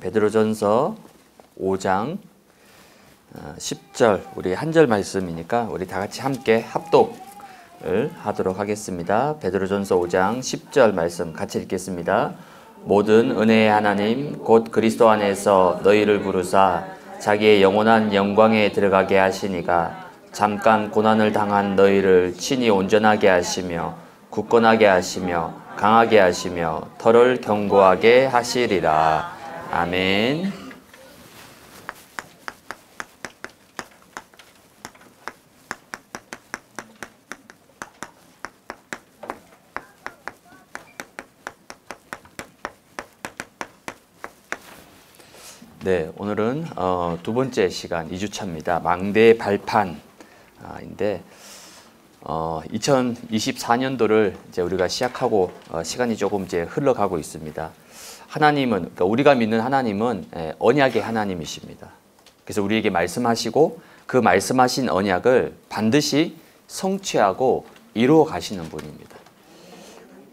베드로전서 5장 10절 우리 한절 말씀이니까 우리 다 같이 함께 합독을 하도록 하겠습니다. 베드로전서 5장 10절 말씀 같이 읽겠습니다. 모든 은혜의 하나님 곧 그리스도 안에서 너희를 부르사 자기의 영원한 영광에 들어가게 하시니가 잠깐 고난을 당한 너희를 친히 온전하게 하시며 굳건하게 하시며 강하게 하시며 털을 견고하게 하시리라. 아멘. 네, 오늘은 두 번째 시간 2주차입니다. 망대의 발판인데 2024년도를 이제 우리가 시작하고 시간이 조금 이제 흘러가고 있습니다. 하나님은 그러니까 우리가 믿는 하나님은 언약의 하나님이십니다. 그래서 우리에게 말씀하시고 그 말씀하신 언약을 반드시 성취하고 이루어 가시는 분입니다.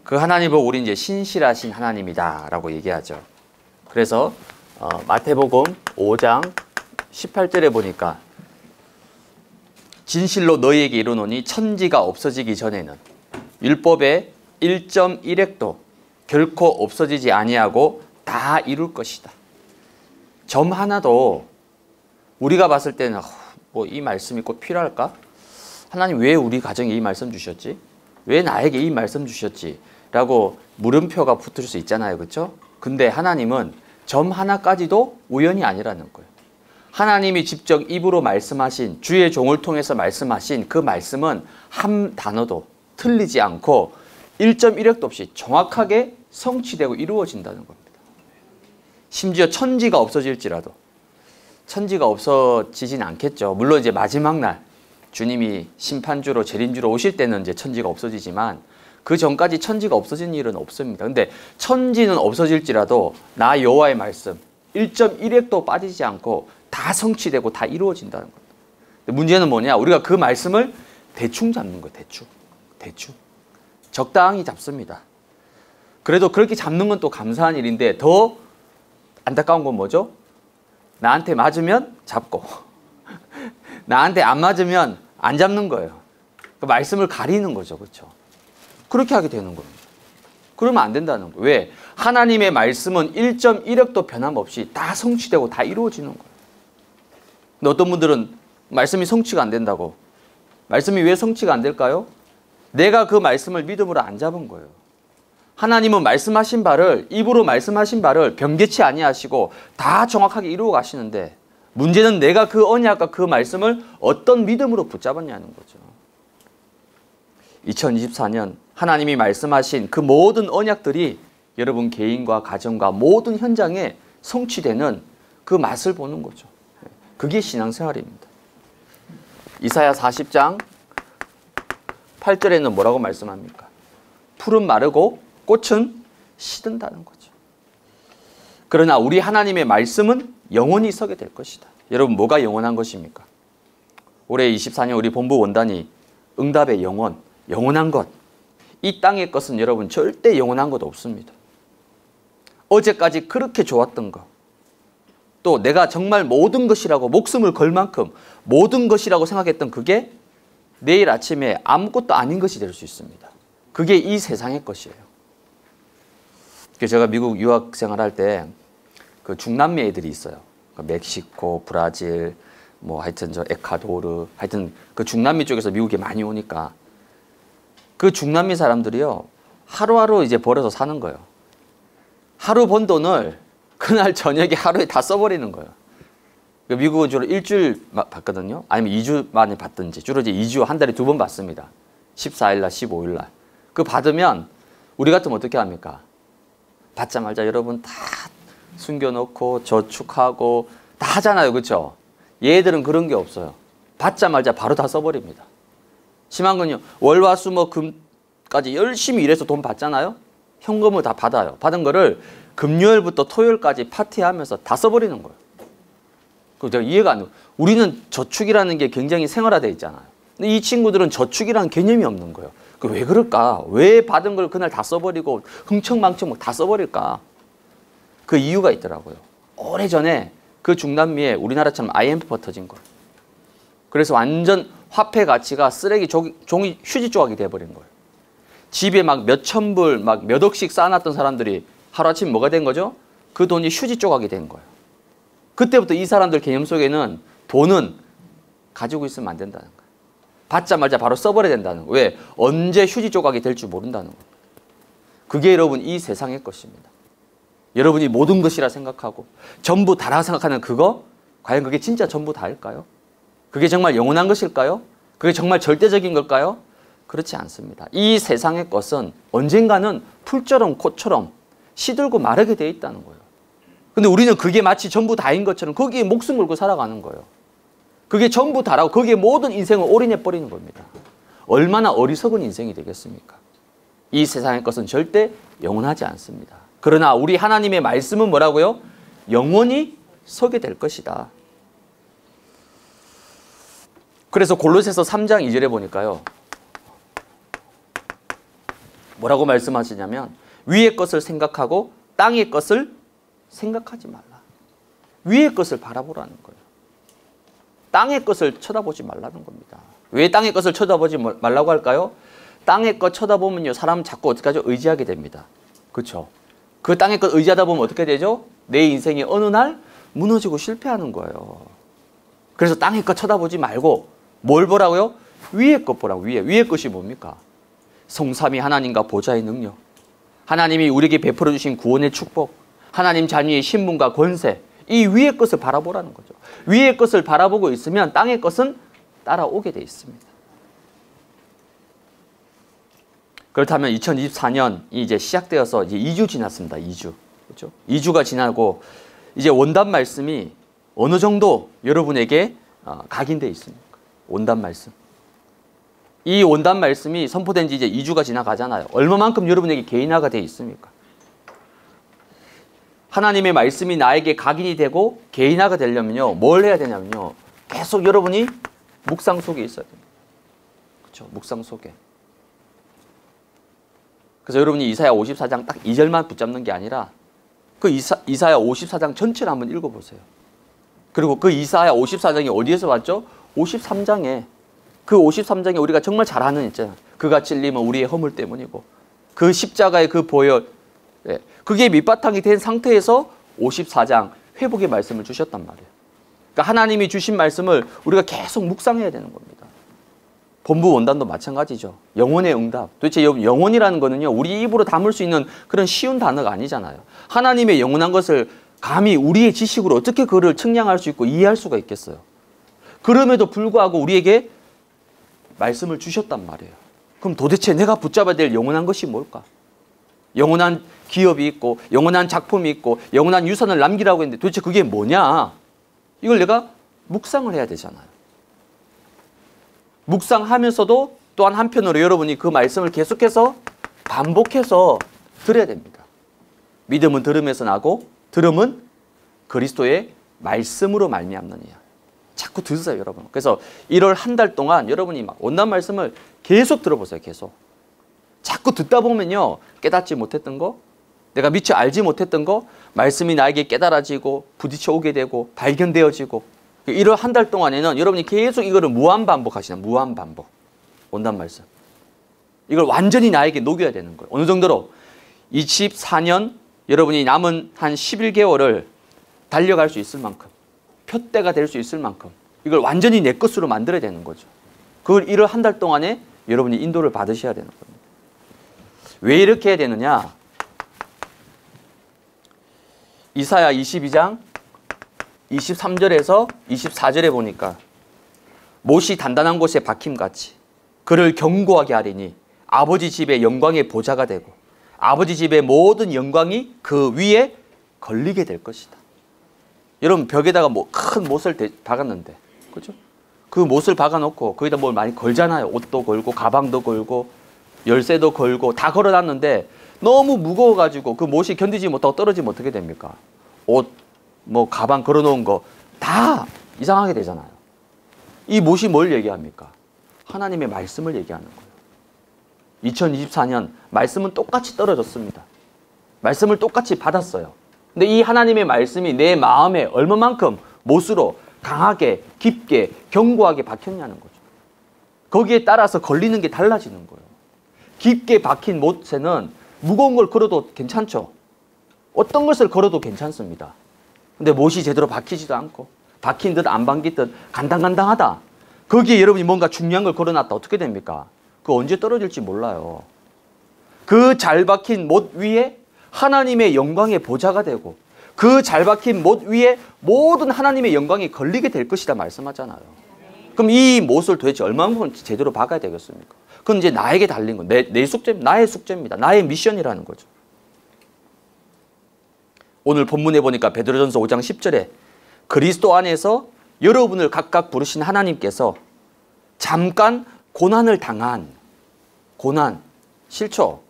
그 하나님을 우리 이제 신실하신 하나님이다라고 얘기하죠. 그래서 마태복음 5장 18절에 보니까 진실로 너희에게 이르노니 천지가 없어지기 전에는 율법의 1.1획도 결코 없어지지 아니하고 다 이룰 것이다. 점 하나도 우리가 봤을 때는 뭐 이 말씀이 꼭 필요할까? 하나님 왜 우리 가정에 이 말씀 주셨지? 왜 나에게 이 말씀 주셨지? 라고 물음표가 붙을 수 있잖아요. 그렇죠? 근데 하나님은 점 하나까지도 우연이 아니라는 거예요. 하나님이 직접 입으로 말씀하신 주의 종을 통해서 말씀하신 그 말씀은 한 단어도 틀리지 않고 1.1획도 없이 정확하게 성취되고 이루어진다는 겁니다. 심지어 천지가 없어질지라도 천지가 없어지진 않겠죠. 물론 이제 마지막 날 주님이 심판주로 재림주로 오실 때는 이제 천지가 없어지지만 그 전까지 천지가 없어진 일은 없습니다. 근데 천지는 없어질지라도 나 여호와의 말씀 1.1획도 빠지지 않고 다 성취되고 다 이루어진다는 겁니다. 근데 문제는 뭐냐? 우리가 그 말씀을 대충 잡는 거예요. 대충. 적당히 잡습니다. 그래도 그렇게 잡는 건 또 감사한 일인데 더 안타까운 건 뭐죠? 나한테 맞으면 잡고 나한테 안 맞으면 안 잡는 거예요. 그 말씀을 가리는 거죠. 그렇죠? 그렇게 하게 되는 겁니다. 그러면 안 된다는 거예요. 왜? 하나님의 말씀은 1.1획도 변함없이 다 성취되고 다 이루어지는 거예요. 근데 어떤 분들은 말씀이 성취가 안 된다고. 말씀이 왜 성취가 안 될까요? 내가 그 말씀을 믿음으로 안 잡은 거예요. 하나님은 말씀하신 바를 입으로 말씀하신 바를 변개치 아니하시고 다 정확하게 이루어 가시는데 문제는 내가 그 언약과 그 말씀을 어떤 믿음으로 붙잡았냐는 거죠. 2024년 하나님이 말씀하신 그 모든 언약들이 여러분 개인과 가정과 모든 현장에 성취되는 그 맛을 보는 거죠. 그게 신앙생활입니다. 이사야 40장 8절에는 뭐라고 말씀합니까? 풀은 마르고 꽃은 시든다는 거죠. 그러나 우리 하나님의 말씀은 영원히 서게 될 것이다. 여러분 뭐가 영원한 것입니까? 올해 24년 우리 본부 원단이 응답의 영원, 영원한 것. 이 땅의 것은 여러분 절대 영원한 것 없습니다. 어제까지 그렇게 좋았던 것. 또 내가 정말 모든 것이라고 목숨을 걸 만큼 모든 것이라고 생각했던 그게 내일 아침에 아무것도 아닌 것이 될 수 있습니다. 그게 이 세상의 것이에요. 제가 미국 유학 생활할 때 그 중남미 애들이 있어요. 멕시코, 브라질, 뭐 하여튼 저 에콰도르, 하여튼 그 중남미 쪽에서 미국에 많이 오니까 그 중남미 사람들이요 하루하루 이제 벌어서 사는 거예요. 하루 번 돈을 그날 저녁에 하루에 다 써버리는 거예요. 미국은 주로 일주일 받거든요. 아니면 2주 만에 받든지 주로 이제 2주 한 달에 2번 받습니다. 14일날 15일날 그 받으면 우리 같으면 어떻게 합니까? 받자마자 여러분 다 숨겨놓고 저축하고 다 하잖아요. 그렇죠? 얘들은 그런 게 없어요. 받자마자 바로 다 써버립니다. 심한 건요. 월화수목금까지 열심히 일해서 돈 받잖아요. 현금을 다 받아요. 받은 거를 금요일부터 토요일까지 파티하면서 다 써버리는 거예요. 제가 이해가 안 돼요. 우리는 저축이라는 게 굉장히 생활화되어 있잖아요. 근데 이 친구들은 저축이라는 개념이 없는 거예요. 왜 그럴까? 왜 받은 걸 그날 다 써버리고 흥청망청 다 써버릴까? 그 이유가 있더라고요. 오래전에 그 중남미에 우리나라처럼 IMF가 터진 거예요. 그래서 완전 화폐 가치가 쓰레기 종이 휴지 조각이 돼버린 거예요. 집에 막 몇천불, 막 몇 억씩 쌓아놨던 사람들이 하루아침에 뭐가 된 거죠? 그 돈이 휴지 조각이 된 거예요. 그때부터 이 사람들 개념 속에는 돈은 가지고 있으면 안 된다는 거예요. 받자마자 바로 써버려야 된다는 거예요. 왜? 언제 휴지 조각이 될 줄 모른다는 거예요. 그게 여러분 이 세상의 것입니다. 여러분이 모든 것이라 생각하고 전부 다라 생각하는 그거, 과연 그게 진짜 전부 다일까요? 그게 정말 영원한 것일까요? 그게 정말 절대적인 걸까요? 그렇지 않습니다. 이 세상의 것은 언젠가는 풀처럼 꽃처럼 시들고 마르게 돼 있다는 거예요. 근데 우리는 그게 마치 전부 다인 것처럼 거기에 목숨 걸고 살아가는 거예요. 그게 전부 다라고 거기에 모든 인생을 올인해버리는 겁니다. 얼마나 어리석은 인생이 되겠습니까? 이 세상의 것은 절대 영원하지 않습니다. 그러나 우리 하나님의 말씀은 뭐라고요? 영원히 서게 될 것이다. 그래서 골로새서 3장 2절에 보니까요, 뭐라고 말씀하시냐면 위의 것을 생각하고 땅의 것을 생각하지 말라. 위의 것을 바라보라는 거예요. 땅의 것을 쳐다보지 말라는 겁니다. 왜 땅의 것을 쳐다보지 말라고 할까요? 땅의 것 쳐다보면요, 사람 자꾸 어떻게 하죠? 의지하게 됩니다. 그렇죠? 그 땅의 것 의지하다 보면 어떻게 되죠? 내 인생이 어느 날 무너지고 실패하는 거예요. 그래서 땅의 것 쳐다보지 말고 뭘 보라고요? 위의 것 보라고. 위의 것이 뭡니까? 성삼위 하나님과 보좌의 능력, 하나님이 우리에게 베풀어 주신 구원의 축복, 하나님 자녀의 신분과 권세, 이 위의 것을 바라보라는 거죠. 위의 것을 바라보고 있으면 땅의 것은 따라오게 돼 있습니다. 그렇다면 2024년이 이제 시작되어서 이제 2주 지났습니다. 2주. 그렇죠? 2주가 지나고 이제 원단 말씀이 어느 정도 여러분에게 각인되어 있습니까? 원단 말씀. 이 원단 말씀이 선포된 지 이제 2주가 지나가잖아요. 얼마만큼 여러분에게 개인화가 되어 있습니까? 하나님의 말씀이 나에게 각인이 되고 개인화가 되려면요, 뭘 해야 되냐면요, 계속 여러분이 묵상 속에 있어야 됩니다. 그렇죠? 묵상 속에. 그래서 여러분이 이사야 54장 딱 2절만 붙잡는 게 아니라 그 이사야 54장 전체를 한번 읽어보세요. 그리고 그 이사야 54장이 어디에서 왔죠? 53장에. 그 53장에 우리가 정말 잘 아는 있잖아요. 그가 찔림은 우리의 허물 때문이고 그 십자가의 그 보혈, 예, 그게 밑바탕이 된 상태에서 54장 회복의 말씀을 주셨단 말이에요. 그러니까 하나님이 주신 말씀을 우리가 계속 묵상해야 되는 겁니다. 본부 원단도 마찬가지죠. 영혼의 응답. 도대체 여러분, 영혼이라는 거는요, 우리 입으로 담을 수 있는 그런 쉬운 단어가 아니잖아요. 하나님의 영원한 것을 감히 우리의 지식으로 어떻게 그를 측량할 수 있고 이해할 수가 있겠어요. 그럼에도 불구하고 우리에게 말씀을 주셨단 말이에요. 그럼 도대체 내가 붙잡아야 될 영원한 것이 뭘까? 영원한 기업이 있고 영원한 작품이 있고 영원한 유산을 남기라고 했는데 도대체 그게 뭐냐? 이걸 내가 묵상을 해야 되잖아요. 묵상하면서도 또한 한편으로 여러분이 그 말씀을 계속해서 반복해서 들어야 됩니다. 믿음은 들음에서 나고 들음은 그리스도의 말씀으로 말미암느니라. 자꾸 들으세요, 여러분. 그래서 1월 한 달 동안 여러분이 막 온난 말씀을 계속 들어보세요. 계속. 자꾸 듣다 보면요, 깨닫지 못했던 거, 내가 미처 알지 못했던 거, 말씀이 나에게 깨달아지고 부딪혀 오게 되고 발견되어지고, 1월 한 달 동안에는 여러분이 계속 이거를 무한반복하시나, 무한반복. 온단 말씀. 이걸 완전히 나에게 녹여야 되는 거예요. 어느 정도로 24년 여러분이 남은 한 11개월을 달려갈 수 있을 만큼, 푯대가 될 수 있을 만큼 이걸 완전히 내 것으로 만들어야 되는 거죠. 그걸 1월 한 달 동안에 여러분이 인도를 받으셔야 되는 겁니다. 왜 이렇게 해야 되느냐? 이사야 22장 23절에서 24절에 보니까 못이 단단한 곳에 박힘같이 그를 견고하게 하리니 아버지 집의 영광의 보좌가 되고 아버지 집의 모든 영광이 그 위에 걸리게 될 것이다. 여러분, 벽에다가 뭐 큰 못을 박았는데, 그죠? 그 못을 박아놓고 거기다 뭘 많이 걸잖아요. 옷도 걸고 가방도 걸고 열쇠도 걸고 다 걸어놨는데 너무 무거워가지고 그 못이 견디지 못하고 떨어지면 어떻게 됩니까? 옷, 뭐 가방 걸어놓은 거 다 이상하게 되잖아요. 이 못이 뭘 얘기합니까? 하나님의 말씀을 얘기하는 거예요. 2024년 말씀은 똑같이 떨어졌습니다. 말씀을 똑같이 받았어요. 근데 이 하나님의 말씀이 내 마음에 얼마만큼 못으로 강하게, 깊게, 견고하게 박혔냐는 거죠. 거기에 따라서 걸리는 게 달라지는 거예요. 깊게 박힌 못에는 무거운 걸 걸어도 괜찮죠. 어떤 것을 걸어도 괜찮습니다. 근데 못이 제대로 박히지도 않고 박힌 듯 안 박히듯 간당간당하다. 거기에 여러분이 뭔가 중요한 걸 걸어놨다. 어떻게 됩니까? 그거 언제 떨어질지 몰라요. 그 잘 박힌 못 위에 하나님의 영광의 보좌가 되고 그 잘 박힌 못 위에 모든 하나님의 영광이 걸리게 될 것이다 말씀하잖아요. 그럼 이 못을 도대체 얼마만큼 제대로 박아야 되겠습니까? 그건 이제 나에게 달린 건 내 숙제, 나의 숙제입니다. 나의 미션이라는 거죠. 오늘 본문에 보니까 베드로전서 5장 10절에 그리스도 안에서 여러분을 각각 부르신 하나님께서 잠깐 고난을 당한 고난, 싫죠?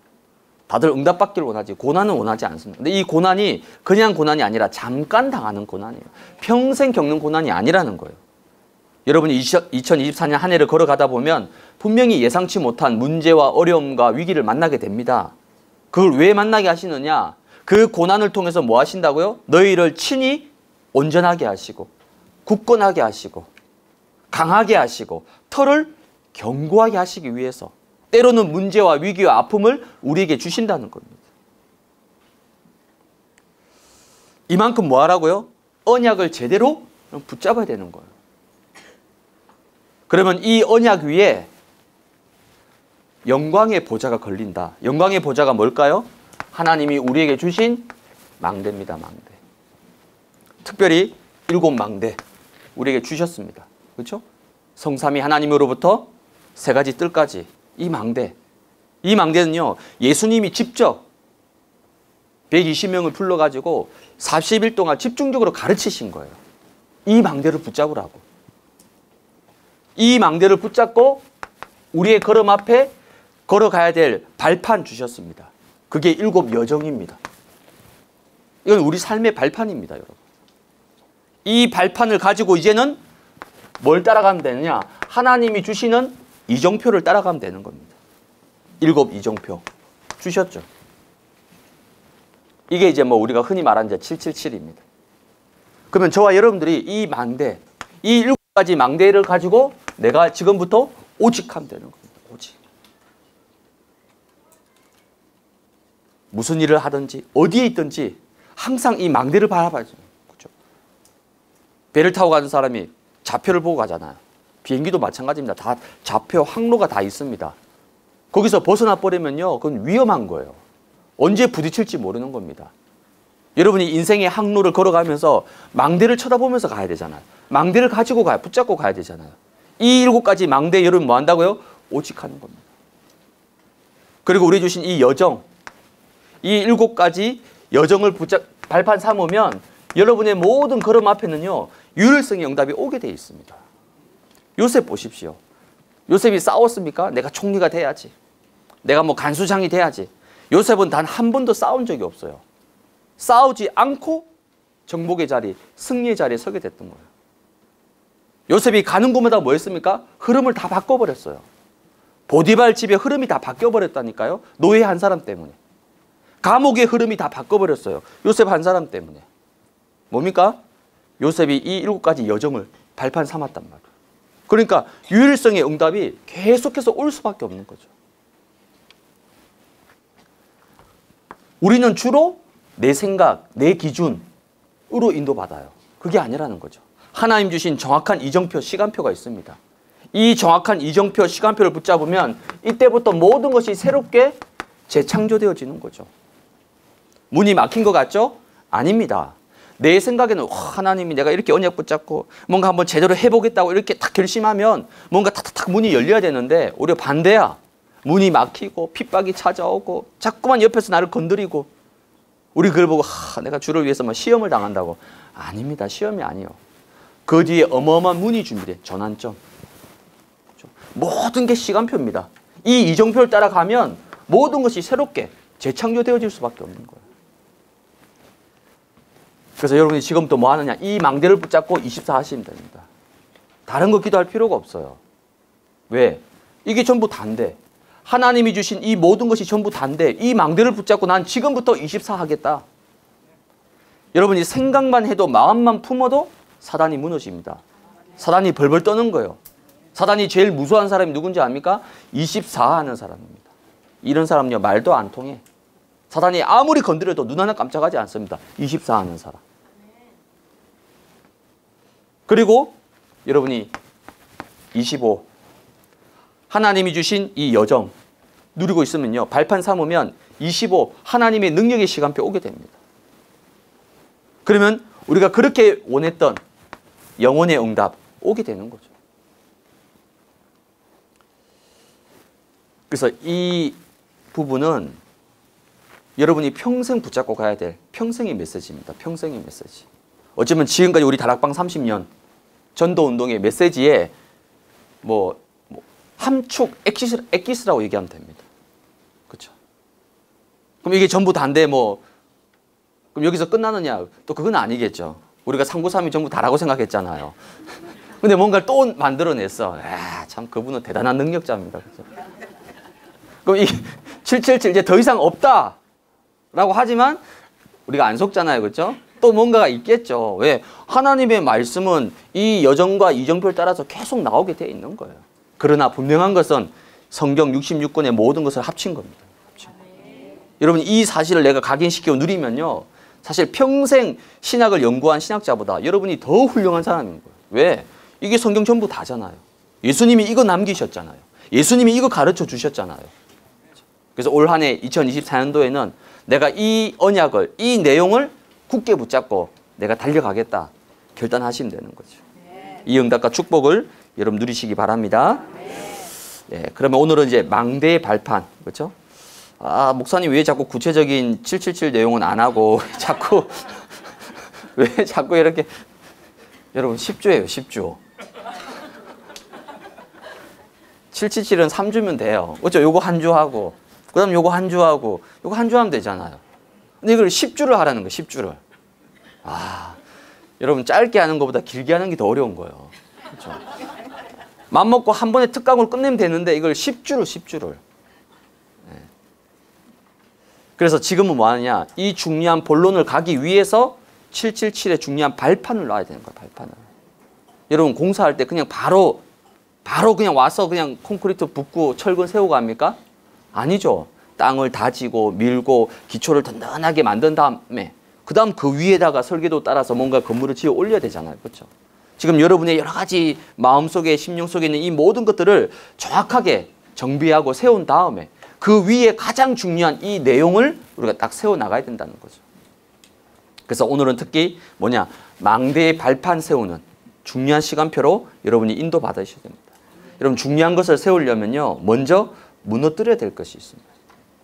다들 응답받기를 원하지 고난은 원하지 않습니다. 근데 이 고난이 그냥 고난이 아니라 잠깐 당하는 고난이에요. 평생 겪는 고난이 아니라는 거예요. 여러분이 2024년 한 해를 걸어가다 보면 분명히 예상치 못한 문제와 어려움과 위기를 만나게 됩니다. 그걸 왜 만나게 하시느냐? 그 고난을 통해서 뭐 하신다고요? 너희를 친히 온전하게 하시고 굳건하게 하시고 강하게 하시고 털을 견고하게 하시기 위해서 때로는 문제와 위기와 아픔을 우리에게 주신다는 겁니다. 이만큼 뭐 하라고요? 언약을 제대로 붙잡아야 되는 거예요. 그러면 이 언약 위에 영광의 보좌가 걸린다. 영광의 보좌가 뭘까요? 하나님이 우리에게 주신 망대입니다. 망대. 특별히 7 망대 우리에게 주셨습니다. 그렇죠? 성삼위 하나님으로부터 3가지 뜰까지 이 망대. 이 망대는요. 예수님이 직접 120명을 불러가지고 40일 동안 집중적으로 가르치신 거예요. 이 망대를 붙잡으라고. 이 망대를 붙잡고 우리의 걸음 앞에 걸어가야 될 발판 주셨습니다. 그게 7 여정입니다. 이건 우리 삶의 발판입니다. 여러분. 이 발판을 가지고 이제는 뭘 따라가면 되느냐? 하나님이 주시는 이정표를 따라가면 되는 겁니다. 7 이정표 주셨죠. 이게 이제 뭐 우리가 흔히 말하는 777입니다. 그러면 저와 여러분들이 이 망대, 이 7가지 망대를 가지고 내가 지금부터 오직 하면 되는 겁니다. 오직. 무슨 일을 하든지 어디에 있든지 항상 이 망대를 바라봐야죠. 그렇죠? 배를 타고 가는 사람이 좌표를 보고 가잖아요. 비행기도 마찬가지입니다. 다 좌표, 항로가 다 있습니다. 거기서 벗어나 버리면요. 그건 위험한 거예요. 언제 부딪힐지 모르는 겁니다. 여러분이 인생의 항로를 걸어가면서 망대를 쳐다보면서 가야 되잖아요. 망대를 가지고 가야, 붙잡고 가야 되잖아요. 이 7가지 망대 여러분 뭐 한다고요? 오직 하는 겁니다. 그리고 우리 주신 이 여정, 이 7가지 여정을 발판 삼으면 여러분의 모든 걸음 앞에는요. 유일성의 응답이 오게 돼 있습니다. 요셉 보십시오. 요셉이 싸웠습니까? 내가 총리가 돼야지. 내가 뭐 간수장이 돼야지. 요셉은 단 한 번도 싸운 적이 없어요. 싸우지 않고 정복의 자리, 승리의 자리에 서게 됐던 거예요. 요셉이 가는 곳마다 뭐 했습니까? 흐름을 다 바꿔버렸어요. 보디발 집의 흐름이 다 바뀌어버렸다니까요. 노예 한 사람 때문에. 감옥의 흐름이 다 바꿔버렸어요. 요셉 한 사람 때문에. 뭡니까? 요셉이 이 7가지 여정을 발판 삼았단 말이에요. 그러니까 유일성의 응답이 계속해서 올 수밖에 없는 거죠. 우리는 주로 내 생각, 내 기준으로 인도받아요. 그게 아니라는 거죠. 하나님 주신 정확한 이정표, 시간표가 있습니다. 이 정확한 이정표, 시간표를 붙잡으면 이때부터 모든 것이 새롭게 재창조되어지는 거죠. 문이 막힌 것 같죠? 아닙니다. 내 생각에는 하나님이 내가 이렇게 언약 붙잡고 뭔가 한번 제대로 해보겠다고 이렇게 딱 결심하면 뭔가 탁탁탁 문이 열려야 되는데 오히려 반대야. 문이 막히고 핍박이 찾아오고 자꾸만 옆에서 나를 건드리고 우리 그걸 보고 내가 주를 위해서 막 시험을 당한다고. 아닙니다. 시험이 아니에요. 그 뒤에 어마어마한 문이 준비돼. 전환점. 모든 게 시간표입니다. 이 이정표를 따라가면 모든 것이 새롭게 재창조되어질 수밖에 없는 거예요. 그래서 여러분이 지금 또 뭐 하느냐? 이 망대를 붙잡고 24시면 됩니다. 다른 거 기도할 필요가 없어요. 왜? 이게 전부 단데. 하나님이 주신 이 모든 것이 전부 단데. 이 망대를 붙잡고 난 지금부터 24 하겠다. 여러분이 생각만 해도 마음만 품어도 사단이 무너집니다. 사단이 벌벌 떠는 거예요. 사단이 제일 무서운 사람이 누군지 압니까? 24 하는 사람입니다. 이런 사람은요 말도 안 통해. 사단이 아무리 건드려도 눈 하나 깜짝하지 않습니다. 24 하는 사람. 그리고 여러분이 25 하나님이 주신 이 여정 누리고 있으면요 발판 삼으면 25 하나님의 능력의 시간표 오게 됩니다. 그러면 우리가 그렇게 원했던 영혼의 응답 오게 되는 거죠. 그래서 이 부분은 여러분이 평생 붙잡고 가야 될 평생의 메시지입니다. 평생의 메시지. 어쩌면 지금까지 우리 다락방 30년 전도운동의 메시지에 뭐 함축 엑기스라고 얘기하면 됩니다. 그렇죠? 그럼 이게 전부 다인데 뭐 그럼 여기서 끝나느냐? 또 그건 아니겠죠. 우리가 393이 전부 다라고 생각했잖아요. 근데 뭔가를 또 만들어냈어. 아, 참 그분은 대단한 능력자입니다. 그죠? 그럼 이 777 이제 더 이상 없다라고 하지만 우리가 안 속잖아요. 그렇죠? 또 뭔가가 있겠죠. 왜? 하나님의 말씀은 이 여정과 이정표를 따라서 계속 나오게 돼 있는 거예요. 그러나 분명한 것은 성경 66권의 모든 것을 합친 겁니다. 합친 거. 여러분 이 사실을 내가 각인시키고 누리면요. 사실 평생 신학을 연구한 신학자보다 여러분이 더 훌륭한 사람인 거예요. 왜? 이게 성경 전부 다잖아요. 예수님이 이거 남기셨잖아요. 예수님이 이거 가르쳐 주셨잖아요. 그래서 올 한 해 2024년도에는 내가 이 언약을, 이 내용을 굳게 붙잡고 내가 달려가겠다 결단하시면 되는 거죠. 이 응답과 축복을 여러분 누리시기 바랍니다. 네, 그러면 오늘은 이제 망대의 발판, 그렇죠? 아, 목사님 왜 자꾸 구체적인 777 내용은 안 하고 자꾸 왜 자꾸 이렇게 여러분 10주예요. 10주. 777은 3주면 돼요. 그렇죠? 요거 한 주 하고 그다음 요거 한 주 하고 요거 한 주 하면 되잖아요. 근데 이걸 10주를 하라는 거예요. 10주를. 아, 여러분 짧게 하는 것보다 길게 하는 게 더 어려운 거예요. 그렇죠? 맘먹고 한 번에 특강으로 끝내면 되는데 이걸 10주를. 그래서 지금은 뭐하느냐? 이 중요한 본론을 가기 위해서 777의 중요한 발판을 놔야 되는 거예요. 발판을. 여러분 공사할 때 그냥 바로 그냥 와서 그냥 콘크리트 붓고 철근 세우고 합니까? 아니죠. 땅을 다지고 밀고 기초를 든든하게 만든 다음에 그 다음 그 위에다가 설계도 따라서 뭔가 건물을 지어 올려야 되잖아요. 그렇죠? 지금 여러분의 여러 가지 마음속에 심령 속에 있는 이 모든 것들을 정확하게 정비하고 세운 다음에 그 위에 가장 중요한 이 내용을 우리가 딱 세워나가야 된다는 거죠. 그래서 오늘은 특히 뭐냐 망대의 발판 세우는 중요한 시간표로 여러분이 인도받으셔야 됩니다. 여러분 중요한 것을 세우려면요 먼저 무너뜨려야 될 것이 있습니다.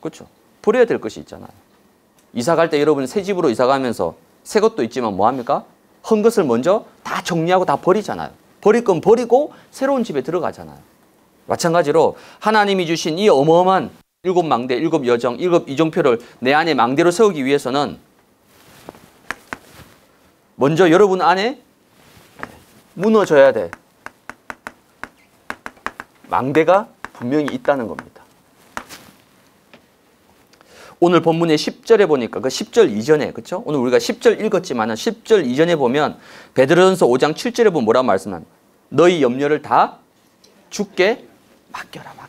그렇죠? 버려야 될 것이 있잖아요. 이사 갈 때 여러분 새 집으로 이사 가면서 새 것도 있지만 뭐합니까? 헌 것을 먼저 다 정리하고 다 버리잖아요. 버릴 건 버리고 새로운 집에 들어가잖아요. 마찬가지로 하나님이 주신 이 어마어마한 7망대, 7여정, 7이정표를 내 안에 망대로 세우기 위해서는 먼저 여러분 안에 무너져야 돼. 망대가 분명히 있다는 겁니다. 오늘 본문의 10절에 보니까 그 10절 이전에, 그렇죠? 오늘 우리가 10절 읽었지만 10절 이전에 보면 베드로전서 5장 7절에 보면 뭐라고 말씀합니까? 너희 염려를 다 주께 맡겨라.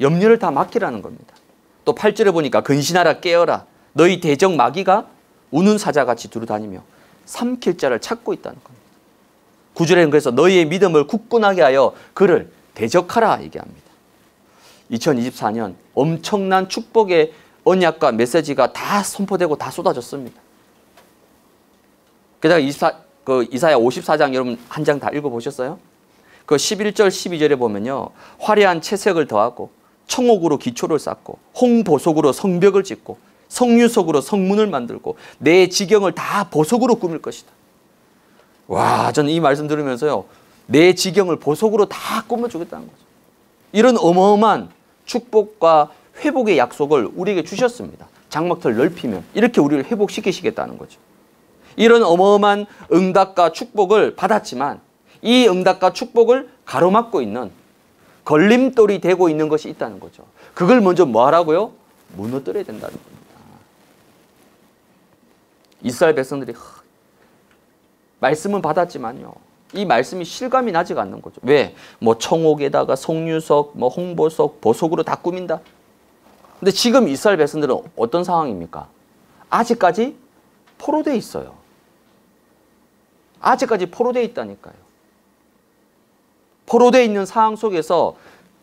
염려를 다 맡기라는 겁니다. 또 8절에 보니까 근신하라 깨어라. 너희 대적 마귀가 우는 사자같이 두루다니며 삼킬 자를 찾고 있다는 겁니다. 9절에는 그래서 너희의 믿음을 굳건하게 하여 그를 대적하라 얘기합니다. 2024년 엄청난 축복의 언약과 메시지가 다 선포되고 다 쏟아졌습니다. 게다가 이사야 54장 여러분 한 장 다 읽어보셨어요? 그 11절 12절에 보면요. 화려한 채색을 더하고 청옥으로 기초를 쌓고 홍보석으로 성벽을 짓고 성유석으로 성문을 만들고 내 지경을 다 보석으로 꾸밀 것이다. 와, 저는 이 말씀 들으면서요. 내 지경을 보석으로 다 꾸며주겠다는 거죠. 이런 어마어마한 축복과 회복의 약속을 우리에게 주셨습니다. 장막터를 넓히면 이렇게 우리를 회복시키시겠다는 거죠. 이런 어마어마한 응답과 축복을 받았지만 이 응답과 축복을 가로막고 있는 걸림돌이 되고 있는 것이 있다는 거죠. 그걸 먼저 뭐 하라고요? 무너뜨려야 된다는 겁니다. 이스라엘 백성들이 말씀은 받았지만요, 이 말씀이 실감이 나지가 않는 거죠. 왜? 뭐 청옥에다가 석류석, 뭐 홍보석, 보석으로 다 꾸민다. 근데 지금 이스라엘 백성들은 어떤 상황입니까? 아직까지 포로되어 있어요. 아직까지 포로되어 있다니까요. 포로되어 있는 상황 속에서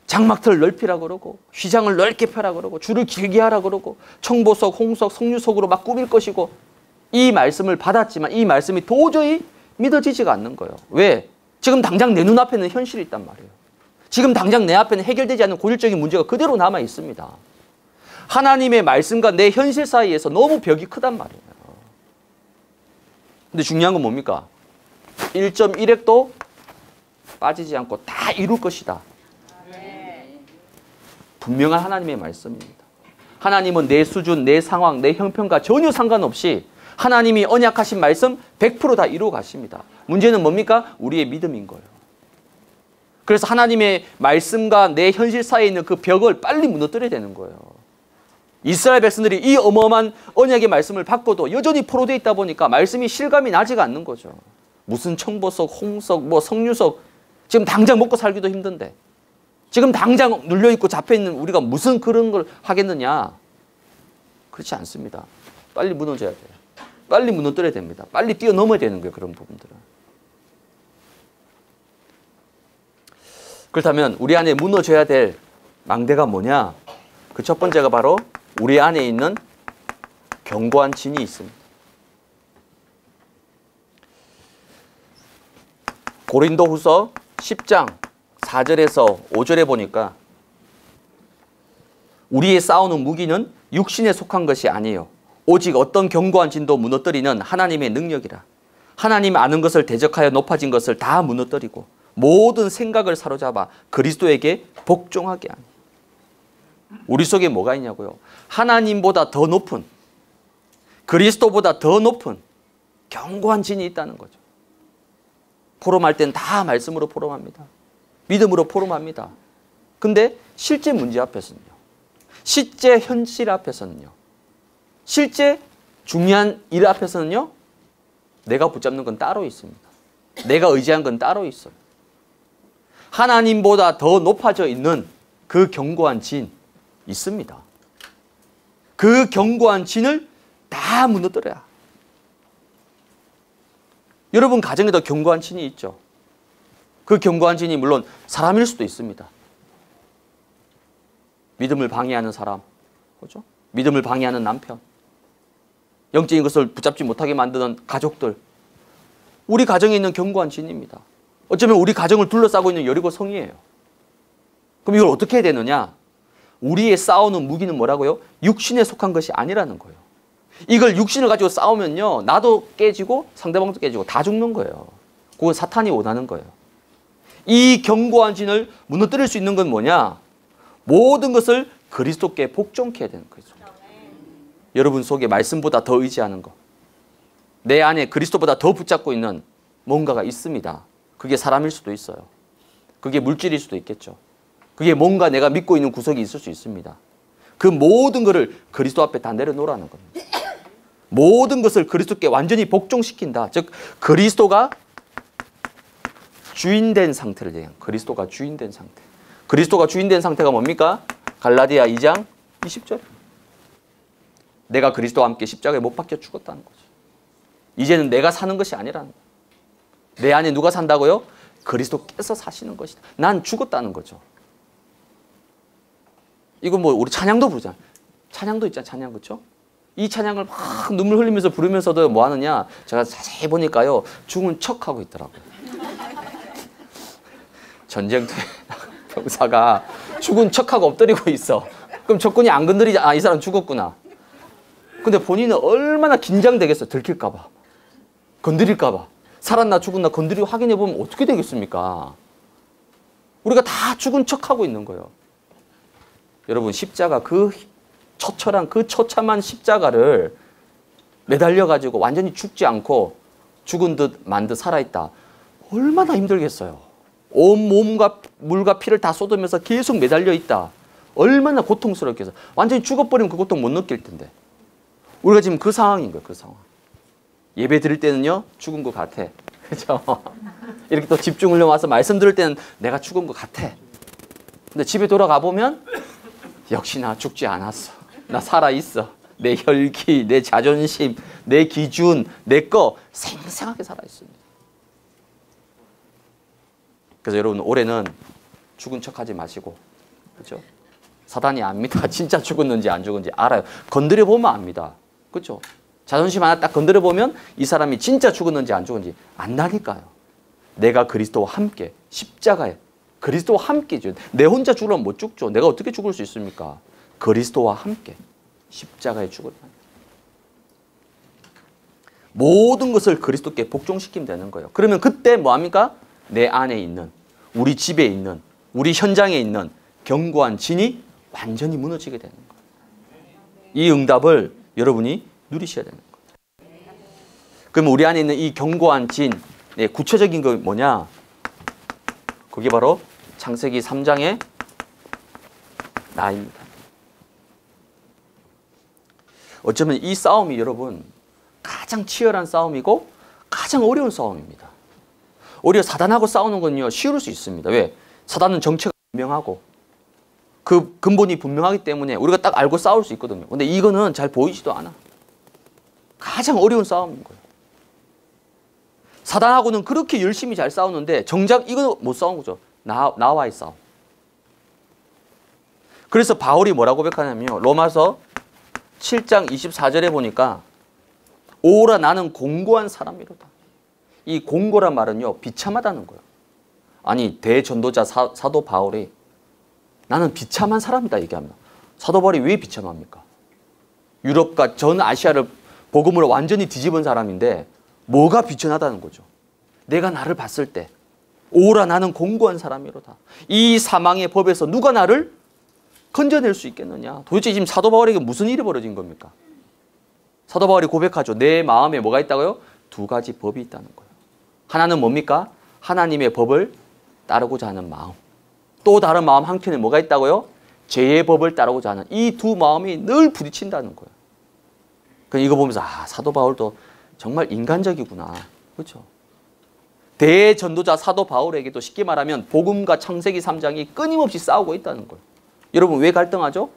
장막틀을 넓히라 그러고 휘장을 넓게 펴라 그러고 줄을 길게 하라 그러고 청보석, 홍석, 석류석으로 막 꾸밀 것이고, 이 말씀을 받았지만 이 말씀이 도저히 믿어지지가 않는 거예요. 왜? 지금 당장 내 눈앞에는 현실이 있단 말이에요. 지금 당장 내 앞에는 해결되지 않는 고질적인 문제가 그대로 남아 있습니다. 하나님의 말씀과 내 현실 사이에서 너무 벽이 크단 말이에요. 근데 중요한 건 뭡니까? 1.1핵도 빠지지 않고 다 이룰 것이다. 분명한 하나님의 말씀입니다. 하나님은 내 수준, 내 상황, 내 형편과 전혀 상관없이 하나님이 언약하신 말씀 100% 다 이루어 가십니다. 문제는 뭡니까? 우리의 믿음인 거예요. 그래서 하나님의 말씀과 내 현실 사이에 있는 그 벽을 빨리 무너뜨려야 되는 거예요. 이스라엘 백성들이 이 어마어마한 언약의 말씀을 받고도 여전히 포로되어 있다 보니까 말씀이 실감이 나지가 않는 거죠. 무슨 청보석, 홍석, 뭐 석류석, 지금 당장 먹고 살기도 힘든데, 지금 당장 눌려있고 잡혀있는 우리가 무슨 그런 걸 하겠느냐. 그렇지 않습니다. 빨리 무너져야 돼요. 빨리 무너뜨려야 됩니다. 빨리 뛰어넘어야 되는 거예요, 그런 부분들은. 그렇다면 우리 안에 무너져야 될 망대가 뭐냐? 그 첫 번째가 바로 우리 안에 있는 견고한 진이 있습니다. 고린도후서 10장 4절에서 5절에 보니까 우리의 싸우는 무기는 육신에 속한 것이 아니에요. 오직 어떤 견고한 진도 무너뜨리는 하나님의 능력이라. 하나님 아는 것을 대적하여 높아진 것을 다 무너뜨리고 모든 생각을 사로잡아 그리스도에게 복종하게 하니. 우리 속에 뭐가 있냐고요? 하나님보다 더 높은, 그리스도보다 더 높은 견고한 진이 있다는 거죠. 포럼할 땐 다 말씀으로 포럼합니다. 믿음으로 포럼합니다. 근데 실제 문제 앞에서는요, 실제 현실 앞에서는요, 실제 중요한 일 앞에서는요, 내가 붙잡는 건 따로 있습니다. 내가 의지한 건 따로 있어요. 하나님보다 더 높아져 있는 그 견고한 진 있습니다. 그 견고한 진을 다 무너뜨려야. 여러분 가정에도 견고한 진이 있죠. 그 견고한 진이 물론 사람일 수도 있습니다. 믿음을 방해하는 사람, 그렇죠? 믿음을 방해하는 남편, 영적인 것을 붙잡지 못하게 만드는 가족들, 우리 가정에 있는 견고한 진입니다. 어쩌면 우리 가정을 둘러싸고 있는 여리고 성이에요. 그럼 이걸 어떻게 해야 되느냐? 우리의 싸우는 무기는 뭐라고요? 육신에 속한 것이 아니라는 거예요. 이걸 육신을 가지고 싸우면요, 나도 깨지고 상대방도 깨지고 다 죽는 거예요. 그건 사탄이 원하는 거예요. 이 견고한 진을 무너뜨릴 수 있는 건 뭐냐? 모든 것을 그리스도께 복종케 해야 되는 거예요. 여러분 속에 말씀보다 더 의지하는 거, 내 안에 그리스도보다 더 붙잡고 있는 뭔가가 있습니다. 그게 사람일 수도 있어요. 그게 물질일 수도 있겠죠. 그게 뭔가 내가 믿고 있는 구석이 있을 수 있습니다. 그 모든 것을 그리스도 앞에 다 내려놓으라는 겁니다. 모든 것을 그리스도께 완전히 복종시킨다. 즉 그리스도가 주인된 상태를 얘기해요. 그리스도가 주인된 상태. 그리스도가 주인된 상태가 뭡니까? 갈라디아 2장 20절. 내가 그리스도와 함께 십자가에 못 박혀 죽었다는 거죠. 이제는 내가 사는 것이 아니라는 거예요. 내 안에 누가 산다고요? 그리스도께서 사시는 것이다. 난 죽었다는 거죠. 이건 뭐 우리 찬양도 부르잖아요. 찬양도 있잖아요. 찬양, 그렇죠? 이 찬양을 막 눈물 흘리면서 부르면서도 뭐 하느냐? 제가 자세히 보니까요, 죽은 척하고 있더라고요. 전쟁터에 병사가 죽은 척하고 엎드리고 있어. 그럼 적군이 안 건드리지. 아, 이 사람 죽었구나. 근데 본인은 얼마나 긴장되겠어. 들킬까 봐, 건드릴까 봐. 살았나 죽었나 건드리고 확인해보면 어떻게 되겠습니까? 우리가 다 죽은 척하고 있는 거예요. 여러분, 십자가, 그 처처랑 그 처참한 십자가를 매달려가지고 완전히 죽지 않고 죽은 듯 만 듯 살아있다. 얼마나 힘들겠어요. 온 몸과 물과 피를 다 쏟으면서 계속 매달려 있다. 얼마나 고통스럽겠어요. 완전히 죽어버리면 그 고통 못 느낄 텐데. 우리가 지금 그 상황인 거예요. 그 상황. 예배 드릴 때는요, 죽은 것 같아. 그죠? 이렇게 또 집중 훈련 와서 말씀 들을 때는 내가 죽은 것 같아. 근데 집에 돌아가 보면 역시 나 죽지 않았어. 나 살아있어. 내 혈기, 내 자존심, 내 기준, 내 거 생생하게 살아있습니다. 그래서 여러분 올해는 죽은 척하지 마시고, 그렇죠? 사단이 압니다. 진짜 죽었는지 안 죽었는지 알아요. 건드려보면 압니다. 그렇죠? 자존심 하나 딱 건드려보면 이 사람이 진짜 죽었는지 안 죽었는지 안다니까요. 내가 그리스도와 함께 십자가에 그리스도와 함께, 내 혼자 죽으면 못 죽죠. 내가 어떻게 죽을 수 있습니까? 그리스도와 함께 십자가에 죽으라. 모든 것을 그리스도께 복종시키면 되는 거예요. 그러면 그때 뭐합니까? 내 안에 있는, 우리 집에 있는, 우리 현장에 있는 견고한 진이 완전히 무너지게 되는 거예요. 이 응답을 여러분이 누리셔야 되는 거예요. 그럼 우리 안에 있는 이 견고한 진의 구체적인 게 뭐냐? 그게 바로 창세기 3장의 나입니다. 어쩌면 이 싸움이 여러분 가장 치열한 싸움이고 가장 어려운 싸움입니다. 오히려 사단하고 싸우는 건요, 쉬울 수 있습니다. 왜? 사단은 정체가 분명하고 그 근본이 분명하기 때문에 우리가 딱 알고 싸울 수 있거든요. 근데 이거는 잘 보이지도 않아. 가장 어려운 싸움인 거예요. 사단하고는 그렇게 열심히 잘 싸우는데 정작 이건 못 싸운 거죠. 나와의 싸움. 그래서 바울이 뭐라고 고백하냐면요, 로마서 7장 24절에 보니까 오라 나는 공고한 사람이로다. 이 공고란 말은요, 비참하다는 거예요. 아니 대전도자 사도 바울이 나는 비참한 사람이다 얘기합니다. 사도 바울이 왜 비참합니까? 유럽과 전 아시아를 복음으로 완전히 뒤집은 사람인데 뭐가 비천하다는 거죠? 내가 나를 봤을 때 오라 나는 공고한 사람이로다. 이 사망의 법에서 누가 나를 건져낼 수 있겠느냐? 도대체 지금 사도 바울에게 무슨 일이 벌어진 겁니까? 사도 바울이 고백하죠. 내 마음에 뭐가 있다고요? 두 가지 법이 있다는 거예요. 하나는 뭡니까? 하나님의 법을 따르고자 하는 마음. 또 다른 마음 한켠에 뭐가 있다고요? 죄의 법을 따르고자 하는, 이 두 마음이 늘 부딪힌다는 거예요. 그럼 이거 보면서 아, 사도 바울도 정말 인간적이구나. 그렇죠? 대전도자 사도 바울에게도 쉽게 말하면 복음과 창세기 3장이 끊임없이 싸우고 있다는 거예요. 여러분 왜 갈등하죠?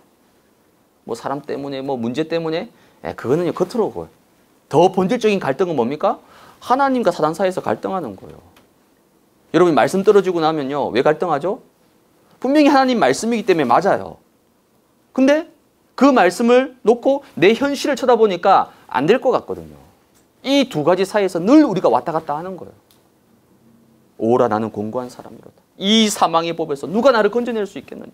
뭐 사람 때문에, 뭐 문제 때문에, 그거는요 겉으로 그거예요. 더 본질적인 갈등은 뭡니까? 하나님과 사단 사이에서 갈등하는 거예요. 여러분 말씀 떨어지고 나면요 왜 갈등하죠? 분명히 하나님 말씀이기 때문에 맞아요. 근데 그 말씀을 놓고 내 현실을 쳐다보니까 안 될 것 같거든요. 이 두 가지 사이에서 늘 우리가 왔다 갔다 하는 거예요. 오라 나는 공고한 사람이로다. 이 사망의 법에서 누가 나를 건져낼 수 있겠느냐?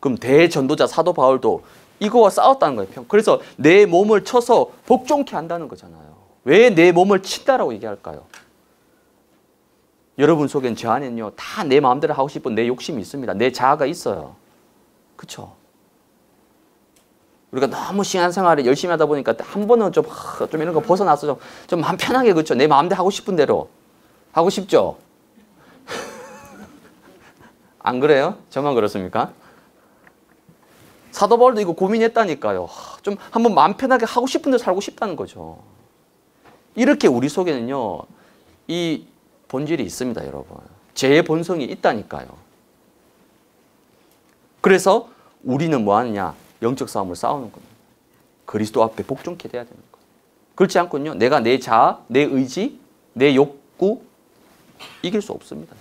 그럼 대전도자 사도 바울도 이거와 싸웠다는 거예요. 그래서 내 몸을 쳐서 복종케 한다는 거잖아요. 왜 내 몸을 친다라고 얘기할까요? 여러분 속엔, 저 안에는요 다 내 마음대로 하고 싶은 내 욕심이 있습니다. 내 자아가 있어요. 그렇죠? 우리가 너무 신앙생활을 열심히 하다 보니까 한 번은 좀 이런 거 벗어나서 좀 마음 편하게, 그렇죠? 내 마음대로 하고 싶은 대로 하고 싶죠? 안 그래요? 저만 그렇습니까? 사도 바울도 이거 고민했다니까요. 좀 한번 마음 편하게 하고 싶은 대로 살고 싶다는 거죠. 이렇게 우리 속에는요 이 본질이 있습니다, 여러분. 죄의 본성이 있다니까요. 그래서 우리는 뭐 하느냐? 영적 싸움을 싸우는 겁니다. 그리스도 앞에 복종케 돼야 되는 거예요. 그렇지 않군요. 내가 내 자아, 내 의지, 내 욕구 이길 수 없습니다.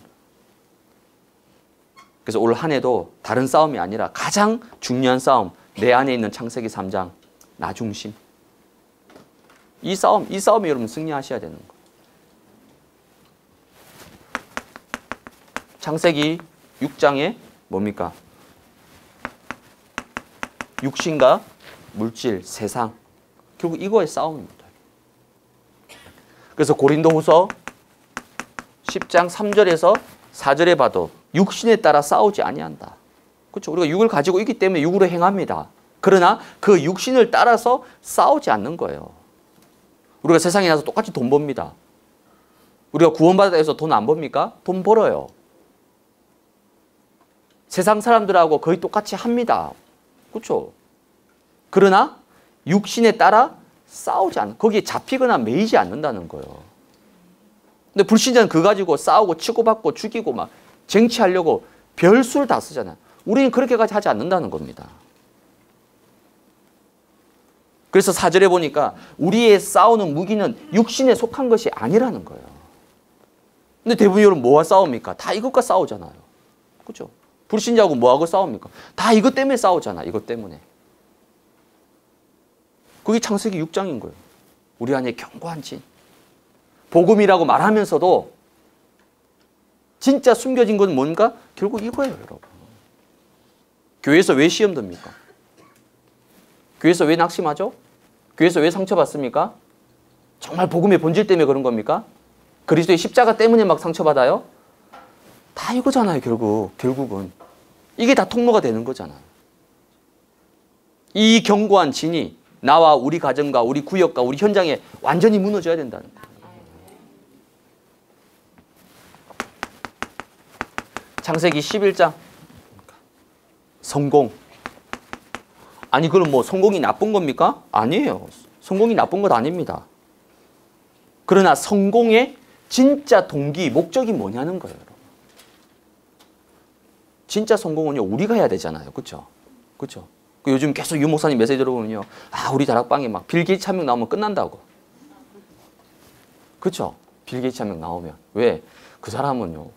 그래서 올 한 해도 다른 싸움이 아니라 가장 중요한 싸움, 내 안에 있는 창세기 3장, 나 중심. 이 싸움에 여러분 승리하셔야 되는 거예요. 창세기 6장에 뭡니까? 육신과 물질, 세상. 결국 이거의 싸움입니다. 그래서 고린도후서 10장 3절에서 4절에 봐도 육신에 따라 싸우지 아니한다. 그렇죠? 우리가 육을 가지고 있기 때문에 육으로 행합니다. 그러나 그 육신을 따라서 싸우지 않는 거예요. 우리가 세상에 나서 똑같이 돈 법니다. 우리가 구원받아 해서 돈 안 법니까? 돈 벌어요. 세상 사람들하고 거의 똑같이 합니다. 그렇죠? 그러나 육신에 따라 싸우지 않는, 거기에 잡히거나 매이지 않는다는 거예요. 근데 불신자는 그거 가지고 싸우고 치고받고 죽이고 막 쟁취하려고 별수를 다 쓰잖아요. 우리는 그렇게까지 하지 않는다는 겁니다. 그래서 4절에 보니까 우리의 싸우는 무기는 육신에 속한 것이 아니라는 거예요. 근데 대부분 여러분 뭐와 싸웁니까? 다 이것과 싸우잖아요. 그렇죠? 불신자하고 뭐하고 싸웁니까? 다 이것 때문에 싸우잖아. 이것 때문에. 그게 창세기 6장인 거예요. 우리 안에 견고한 진. 복음이라고 말하면서도 진짜 숨겨진 건 뭔가? 결국 이거예요, 여러분. 교회에서 왜 시험 듭니까? 교회에서 왜 낙심하죠? 교회에서 왜 상처받습니까? 정말 복음의 본질 때문에 그런 겁니까? 그리스도의 십자가 때문에 막 상처받아요? 다 이거잖아요, 결국은. 이게 다 통로가 되는 거잖아요. 이 견고한 진이 나와 우리 가정과 우리 구역과 우리 현장에 완전히 무너져야 된다는 거예요. 창세기 11장. 성공. 아니 그럼 뭐 성공이 나쁜 겁니까? 아니에요. 성공이 나쁜 것 아닙니다. 그러나 성공의 진짜 동기, 목적이 뭐냐는 거예요. 진짜 성공은요, 우리가 해야 되잖아요. 그렇죠? 그렇죠? 요즘 계속 유 목사님 메시지 들어보면요. 아, 우리 다락방에 막 빌 게이츠 한 명 나오면 끝난다고. 그렇죠? 빌 게이츠 한 명 나오면. 왜? 그 사람은요.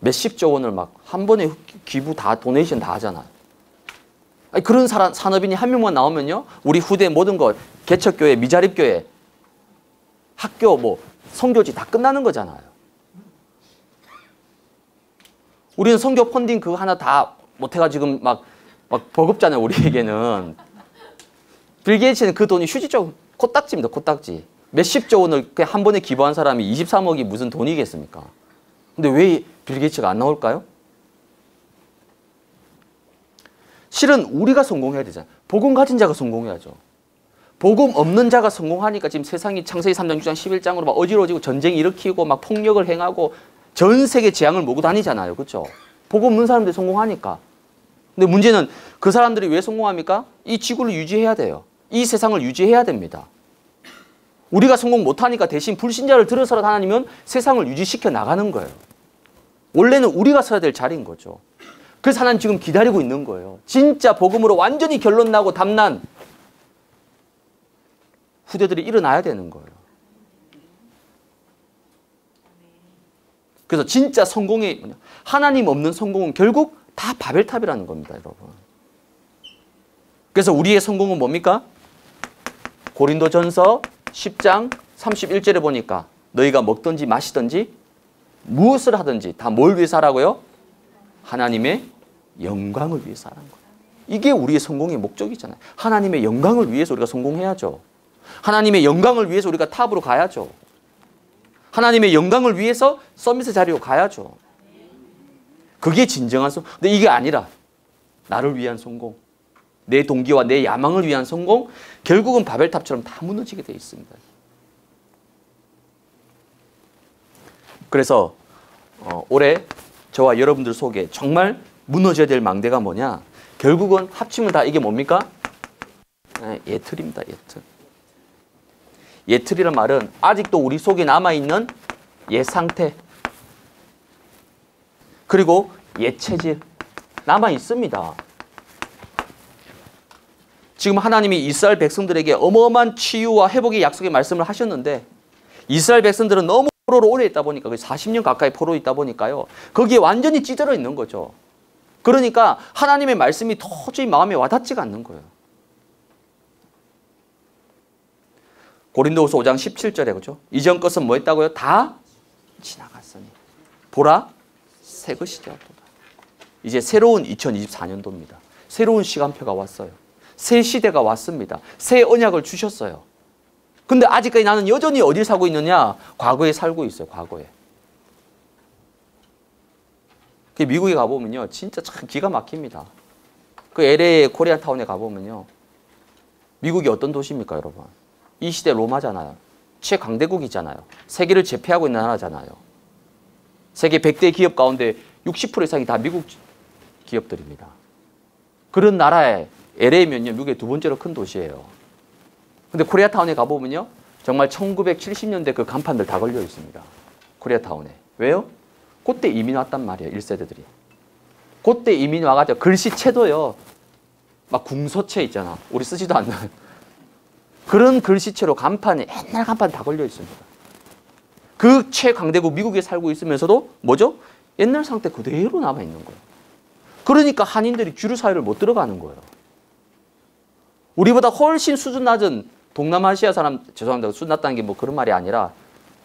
몇십조 원을 막 한 번에 기부 다 도네이션 다 하잖아요. 아니, 그런 산업인이 한 명만 나오면요. 우리 후대 모든 거 개척교회, 미자립교회, 학교 뭐 선교지 다 끝나는 거잖아요. 우리는 선교 펀딩 그거 하나 다 못해가 지금 막 버겁잖아요. 우리에게는. 빌 게이츠는 그 돈이 휴지적 코딱지입니다. 코딱지. 몇십조 원을 그냥 한 번에 기부한 사람이 23억이 무슨 돈이겠습니까? 근데 왜 빌 게이츠가 안 나올까요? 실은 우리가 성공해야 되잖아요. 복음 가진 자가 성공해야죠. 복음 없는 자가 성공하니까 지금 세상이 창세기 3장, 6장, 11장으로 막 어지러워지고 전쟁 일으키고 막 폭력을 행하고 전 세계 재앙을 모고 다니잖아요. 그렇죠? 복음 없는 사람들이 성공하니까. 근데 문제는 그 사람들이 왜 성공합니까? 이 지구를 유지해야 돼요. 이 세상을 유지해야 됩니다. 우리가 성공 못하니까 대신 불신자를 들어서라도 하나님은 세상을 유지시켜 나가는 거예요. 원래는 우리가 서야 될 자리인 거죠. 그래서 하나님 지금 기다리고 있는 거예요. 진짜 복음으로 완전히 결론 나고 담난 후대들이 일어나야 되는 거예요. 그래서 진짜 성공이 뭐냐? 하나님 없는 성공은 결국 다 바벨탑이라는 겁니다, 여러분. 그래서 우리의 성공은 뭡니까? 고린도전서 10장 31절에 보니까 너희가 먹든지 마시든지 무엇을 하든지 다 뭘 위해서 하라고요? 하나님의 영광을 위해서 하는 거예요. 이게 우리의 성공의 목적이잖아요. 하나님의 영광을 위해서 우리가 성공해야죠. 하나님의 영광을 위해서 우리가 탑으로 가야죠. 하나님의 영광을 위해서 서밋의 자리로 가야죠. 그게 진정한 성공. 근데 이게 아니라 나를 위한 성공, 내 동기와 내 야망을 위한 성공, 결국은 바벨탑처럼 다 무너지게 돼 있습니다. 그래서 올해 저와 여러분들 속에 정말 무너져야 될 망대가 뭐냐? 결국은 합치면 다 이게 뭡니까? 예틀입니다. 예틀. 예틀이란 말은 아직도 우리 속에 남아있는 예상태, 그리고 예체질 남아있습니다. 지금 하나님이 이스라엘 백성들에게 어마어마한 치유와 회복의 약속의 말씀을 하셨는데 이스라엘 백성들은 너무 포로로 오래 있다 보니까 40년 가까이 포로로 있다 보니까요. 거기에 완전히 찌들어 있는 거죠. 그러니까 하나님의 말씀이 도저히 마음에 와닿지가 않는 거예요. 고린도후서 5장 17절에 그죠? 이전 것은 뭐 했다고요? 다 지나갔으니 보라 새 것이죠. 이제 새로운 2024년도입니다. 새로운 시간표가 왔어요. 새 시대가 왔습니다. 새 언약을 주셨어요. 근데 아직까지 나는 여전히 어딜 살고 있느냐? 과거에 살고 있어요. 과거에. 미국에 가보면요. 진짜 참 기가 막힙니다. 그 LA 코리아타운에 가보면요. 미국이 어떤 도시입니까, 여러분? 이 시대 로마잖아요. 최강대국이잖아요. 세계를 제패하고 있는 나라잖아요. 세계 100대 기업 가운데 60% 이상이 다 미국 기업들입니다. 그런 나라에 LA면요. 미국의 두 번째로 큰 도시예요. 근데 코리아타운에 가보면요. 정말 1970년대 그 간판들 다 걸려 있습니다. 코리아타운에. 왜요? 그때 이민 왔단 말이에요. 1세대들이. 그때 이민 와가지고 글씨체도요. 막 궁서체 있잖아. 우리 쓰지도 않는. 그런 글씨체로 간판에 옛날 간판 다 걸려 있습니다. 그 최강대국 미국에 살고 있으면서도 뭐죠? 옛날 상태 그대로 남아있는 거예요. 그러니까 한인들이 주류 사회를 못 들어가는 거예요. 우리보다 훨씬 수준 낮은 동남아시아 사람, 죄송합니다. 수준 낮다는 게 뭐 그런 말이 아니라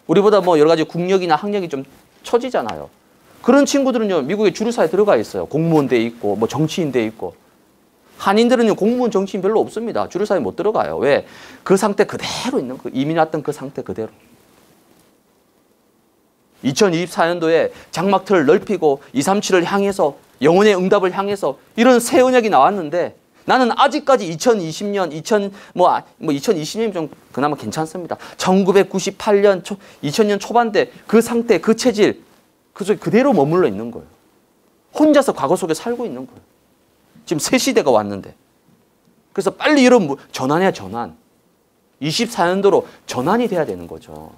우리보다 뭐 여러 가지 국력이나 학력이 좀 처지잖아요. 그런 친구들은요, 미국에 주류 사회에 들어가 있어요. 공무원 돼 있고, 뭐 정치인 돼 있고. 한인들은요, 공무원 정치인 별로 없습니다. 주류 사회에 못 들어가요. 왜? 그 상태 그대로 있는 거. 이민 왔던 그 상태 그대로. 2024년도에 장막틀을 넓히고 237을 향해서 영혼의 응답을 향해서 이런 새 언약이 나왔는데 나는 아직까지 2020년이 좀 그나마 괜찮습니다. 1998년, 2000년 초반대 그 상태, 그 체질 그 속에 그대로 머물러 있는 거예요. 혼자서 과거 속에 살고 있는 거예요. 지금 새 시대가 왔는데 그래서 빨리 이런 전환이야 전환. 24년도로 전환이 돼야 되는 거죠.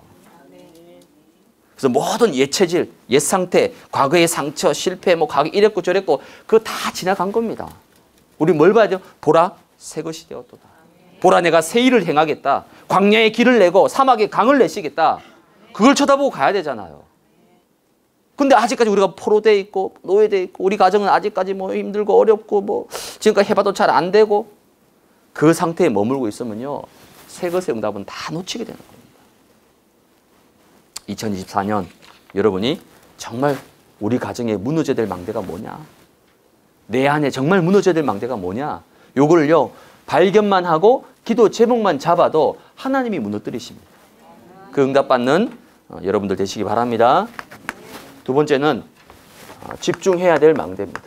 그래서 모든 예체질, 옛상태, 과거의 상처, 실패, 뭐 과거 이랬고 저랬고 그거 다 지나간 겁니다. 우리 뭘 봐야 돼요? 보라, 새 것이 되었도다. 보라 내가 새 일을 행하겠다. 광야에 길을 내고 사막에 강을 내시겠다. 그걸 쳐다보고 가야 되잖아요. 근데 아직까지 우리가 포로돼 있고 노예돼 있고 우리 가정은 아직까지 뭐 힘들고 어렵고 뭐 지금까지 해봐도 잘 안 되고 그 상태에 머물고 있으면요. 새 것의 응답은 다 놓치게 되는 거예요. 2024년 여러분이 정말 우리 가정에 무너져야 될 망대가 뭐냐? 내 안에 정말 무너져야 될 망대가 뭐냐? 요걸요 발견만 하고 기도 제목만 잡아도 하나님이 무너뜨리십니다. 그 응답받는 여러분들 되시기 바랍니다. 두 번째는 집중해야 될 망대입니다.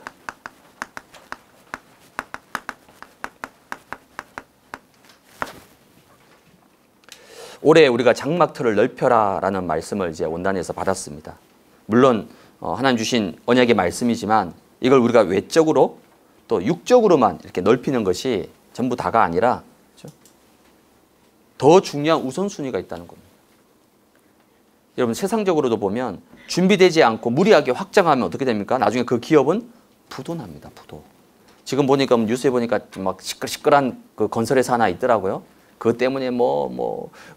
올해 우리가 장막틀을 넓혀라라는 말씀을 이제 원단에서 받았습니다. 물론 하나님 주신 언약의 말씀이지만 이걸 우리가 외적으로 또 육적으로만 이렇게 넓히는 것이 전부 다가 아니라 더 중요한 우선순위가 있다는 겁니다. 여러분 세상적으로도 보면 준비되지 않고 무리하게 확장하면 어떻게 됩니까? 나중에 그 기업은 부도납니다. 부도. 지금 보니까 뉴스에 보니까 막 시끌시끌한 그 건설 회사 하나 있더라고요. 그 때문에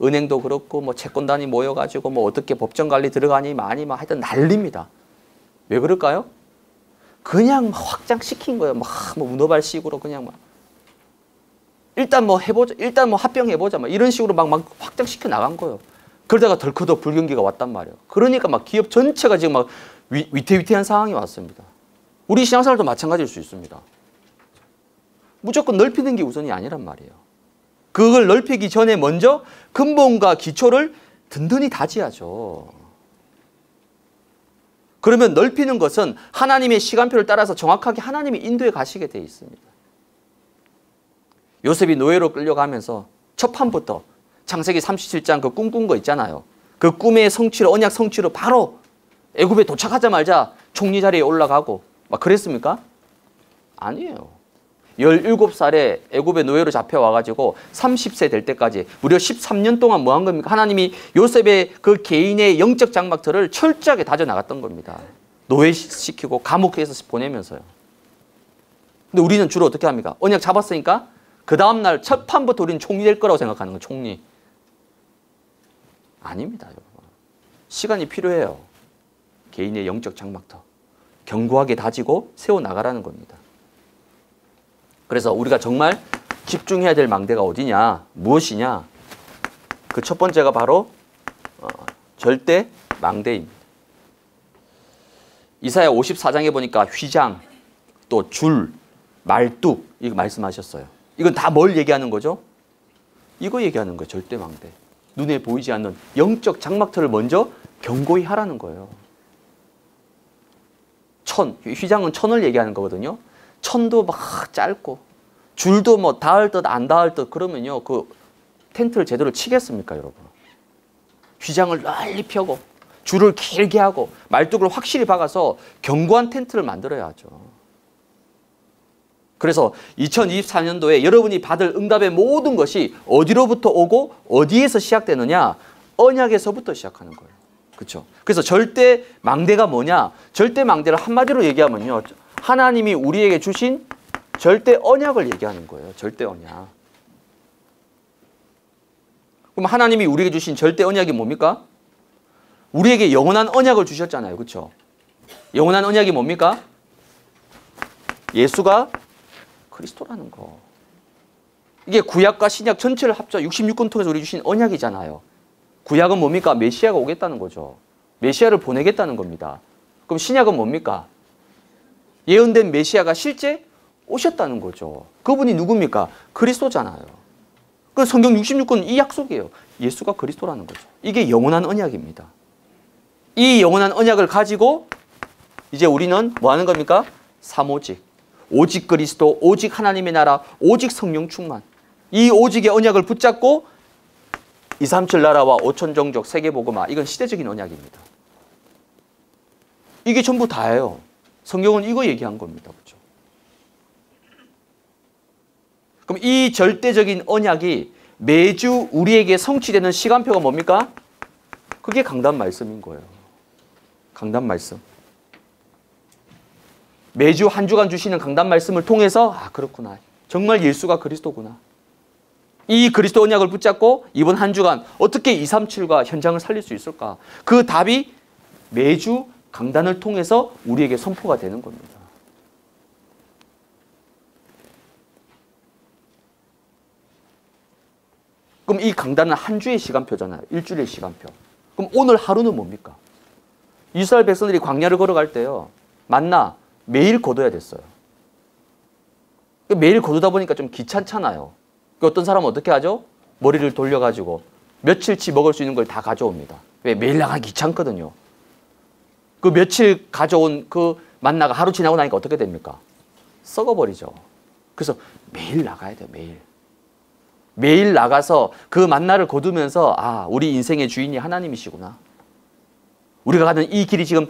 은행도 그렇고 채권단이 모여가지고 어떻게 법정 관리 들어가니 많이 막 하여튼 난립니다. 왜 그럴까요? 그냥 막 확장시킨 거예요. 막 문어발식으로 그냥 막 일단 해보자, 일단 합병해보자 이런 식으로 막 확장시켜 나간 거예요. 그러다가 덜커덕 불경기가 왔단 말이에요. 그러니까 막 기업 전체가 지금 막 위태위태한 상황이 왔습니다. 우리 시장생활도 마찬가지일 수 있습니다. 무조건 넓히는 게 우선이 아니란 말이에요. 그걸 넓히기 전에 먼저 근본과 기초를 든든히 다져야죠. 그러면 넓히는 것은 하나님의 시간표를 따라서 정확하게 하나님이 인도해 가시게 돼 있습니다. 요셉이 노예로 끌려가면서 첫 판부터 창세기 37장 그 꿈꾼 거 있잖아요. 그 꿈의 성취로 언약 성취로 바로 애굽에 도착하자마자 총리 자리에 올라가고 막 그랬습니까? 아니에요. 17살에 애굽의 노예로 잡혀와가지고 30세 될 때까지 무려 13년 동안 뭐 한 겁니까? 하나님이 요셉의 그 개인의 영적 장막틀을 철저하게 다져나갔던 겁니다. 노예시키고 감옥에서 보내면서요. 근데 우리는 주로 어떻게 합니까? 언약 잡았으니까 그 다음날 첫 판부터 우리는 총리 될 거라고 생각하는 거예요. 총리. 아닙니다. 여러분. 시간이 필요해요. 개인의 영적 장막터. 견고하게 다지고 세워나가라는 겁니다. 그래서 우리가 정말 집중해야 될 망대가 어디냐, 무엇이냐. 그 첫 번째가 바로 절대 망대입니다. 이사야 54장에 보니까 휘장, 또 줄, 말뚝 이거 말씀하셨어요. 이건 다 뭘 얘기하는 거죠? 이거 얘기하는 거예요. 절대 망대. 눈에 보이지 않는 영적 장막틀을 먼저 견고히 하라는 거예요. 천, 휘장은 천을 얘기하는 거거든요. 천도 막 짧고 줄도 닿을 듯 안 닿을 듯 그러면요 그 텐트를 제대로 치겠습니까 여러분? 휘장을 널리 펴고 줄을 길게 하고 말뚝을 확실히 박아서 견고한 텐트를 만들어야 하죠. 그래서 2024년도에 여러분이 받을 응답의 모든 것이 어디로부터 오고 어디에서 시작되느냐? 언약에서부터 시작하는 거예요. 그렇죠? 그래서 절대 망대가 뭐냐? 절대 망대를 한마디로 얘기하면요, 하나님이 우리에게 주신 절대 언약을 얘기하는 거예요. 절대 언약. 그럼 하나님이 우리에게 주신 절대 언약이 뭡니까? 우리에게 영원한 언약을 주셨잖아요. 그렇죠? 영원한 언약이 뭡니까? 예수가 그리스도라는 거. 이게 구약과 신약 전체를 합쳐 66권 통해서 우리 주신 언약이잖아요. 구약은 뭡니까? 메시아가 오겠다는 거죠. 메시아를 보내겠다는 겁니다. 그럼 신약은 뭡니까? 예언된 메시아가 실제 오셨다는 거죠. 그분이 누굽니까? 그리스도잖아요. 그 성경 66권은 이 약속이에요. 예수가 그리스도라는 거죠. 이게 영원한 언약입니다. 이 영원한 언약을 가지고 이제 우리는 뭐 하는 겁니까? 삼오직. 오직 그리스도, 오직 하나님의 나라, 오직 성령 충만. 이 오직의 언약을 붙잡고 237 나라와 5천 종족 세계 복음화. 이건 시대적인 언약입니다. 이게 전부 다예요. 성경은 이거 얘기한 겁니다. 그렇죠? 그럼 이 절대적인 언약이 매주 우리에게 성취되는 시간표가 뭡니까? 그게 강단 말씀인 거예요. 강단 말씀. 매주 한 주간 주시는 강단 말씀을 통해서 아, 그렇구나. 정말 예수가 그리스도구나. 이 그리스도 언약을 붙잡고 이번 한 주간 어떻게 237과 현장을 살릴 수 있을까? 그 답이 매주 강단을 통해서 우리에게 선포가 되는 겁니다. 그럼 이 강단은 한 주의 시간표잖아요. 일주일의 시간표. 그럼 오늘 하루는 뭡니까? 이스라엘 백성들이 광야를 걸어갈 때요, 만나 매일 거둬야 됐어요. 매일 거두다 보니까 좀 귀찮잖아요. 어떤 사람은 어떻게 하죠? 머리를 돌려가지고 며칠치 먹을 수 있는 걸 다 가져옵니다. 왜? 매일 나가기 귀찮거든요. 그 며칠 가져온 그 만나가 하루 지나고 나니까 어떻게 됩니까? 썩어버리죠. 그래서 매일 나가야 돼요. 매일. 매일 나가서 그 만나를 거두면서 아, 우리 인생의 주인이 하나님이시구나. 우리가 가는 이 길이 지금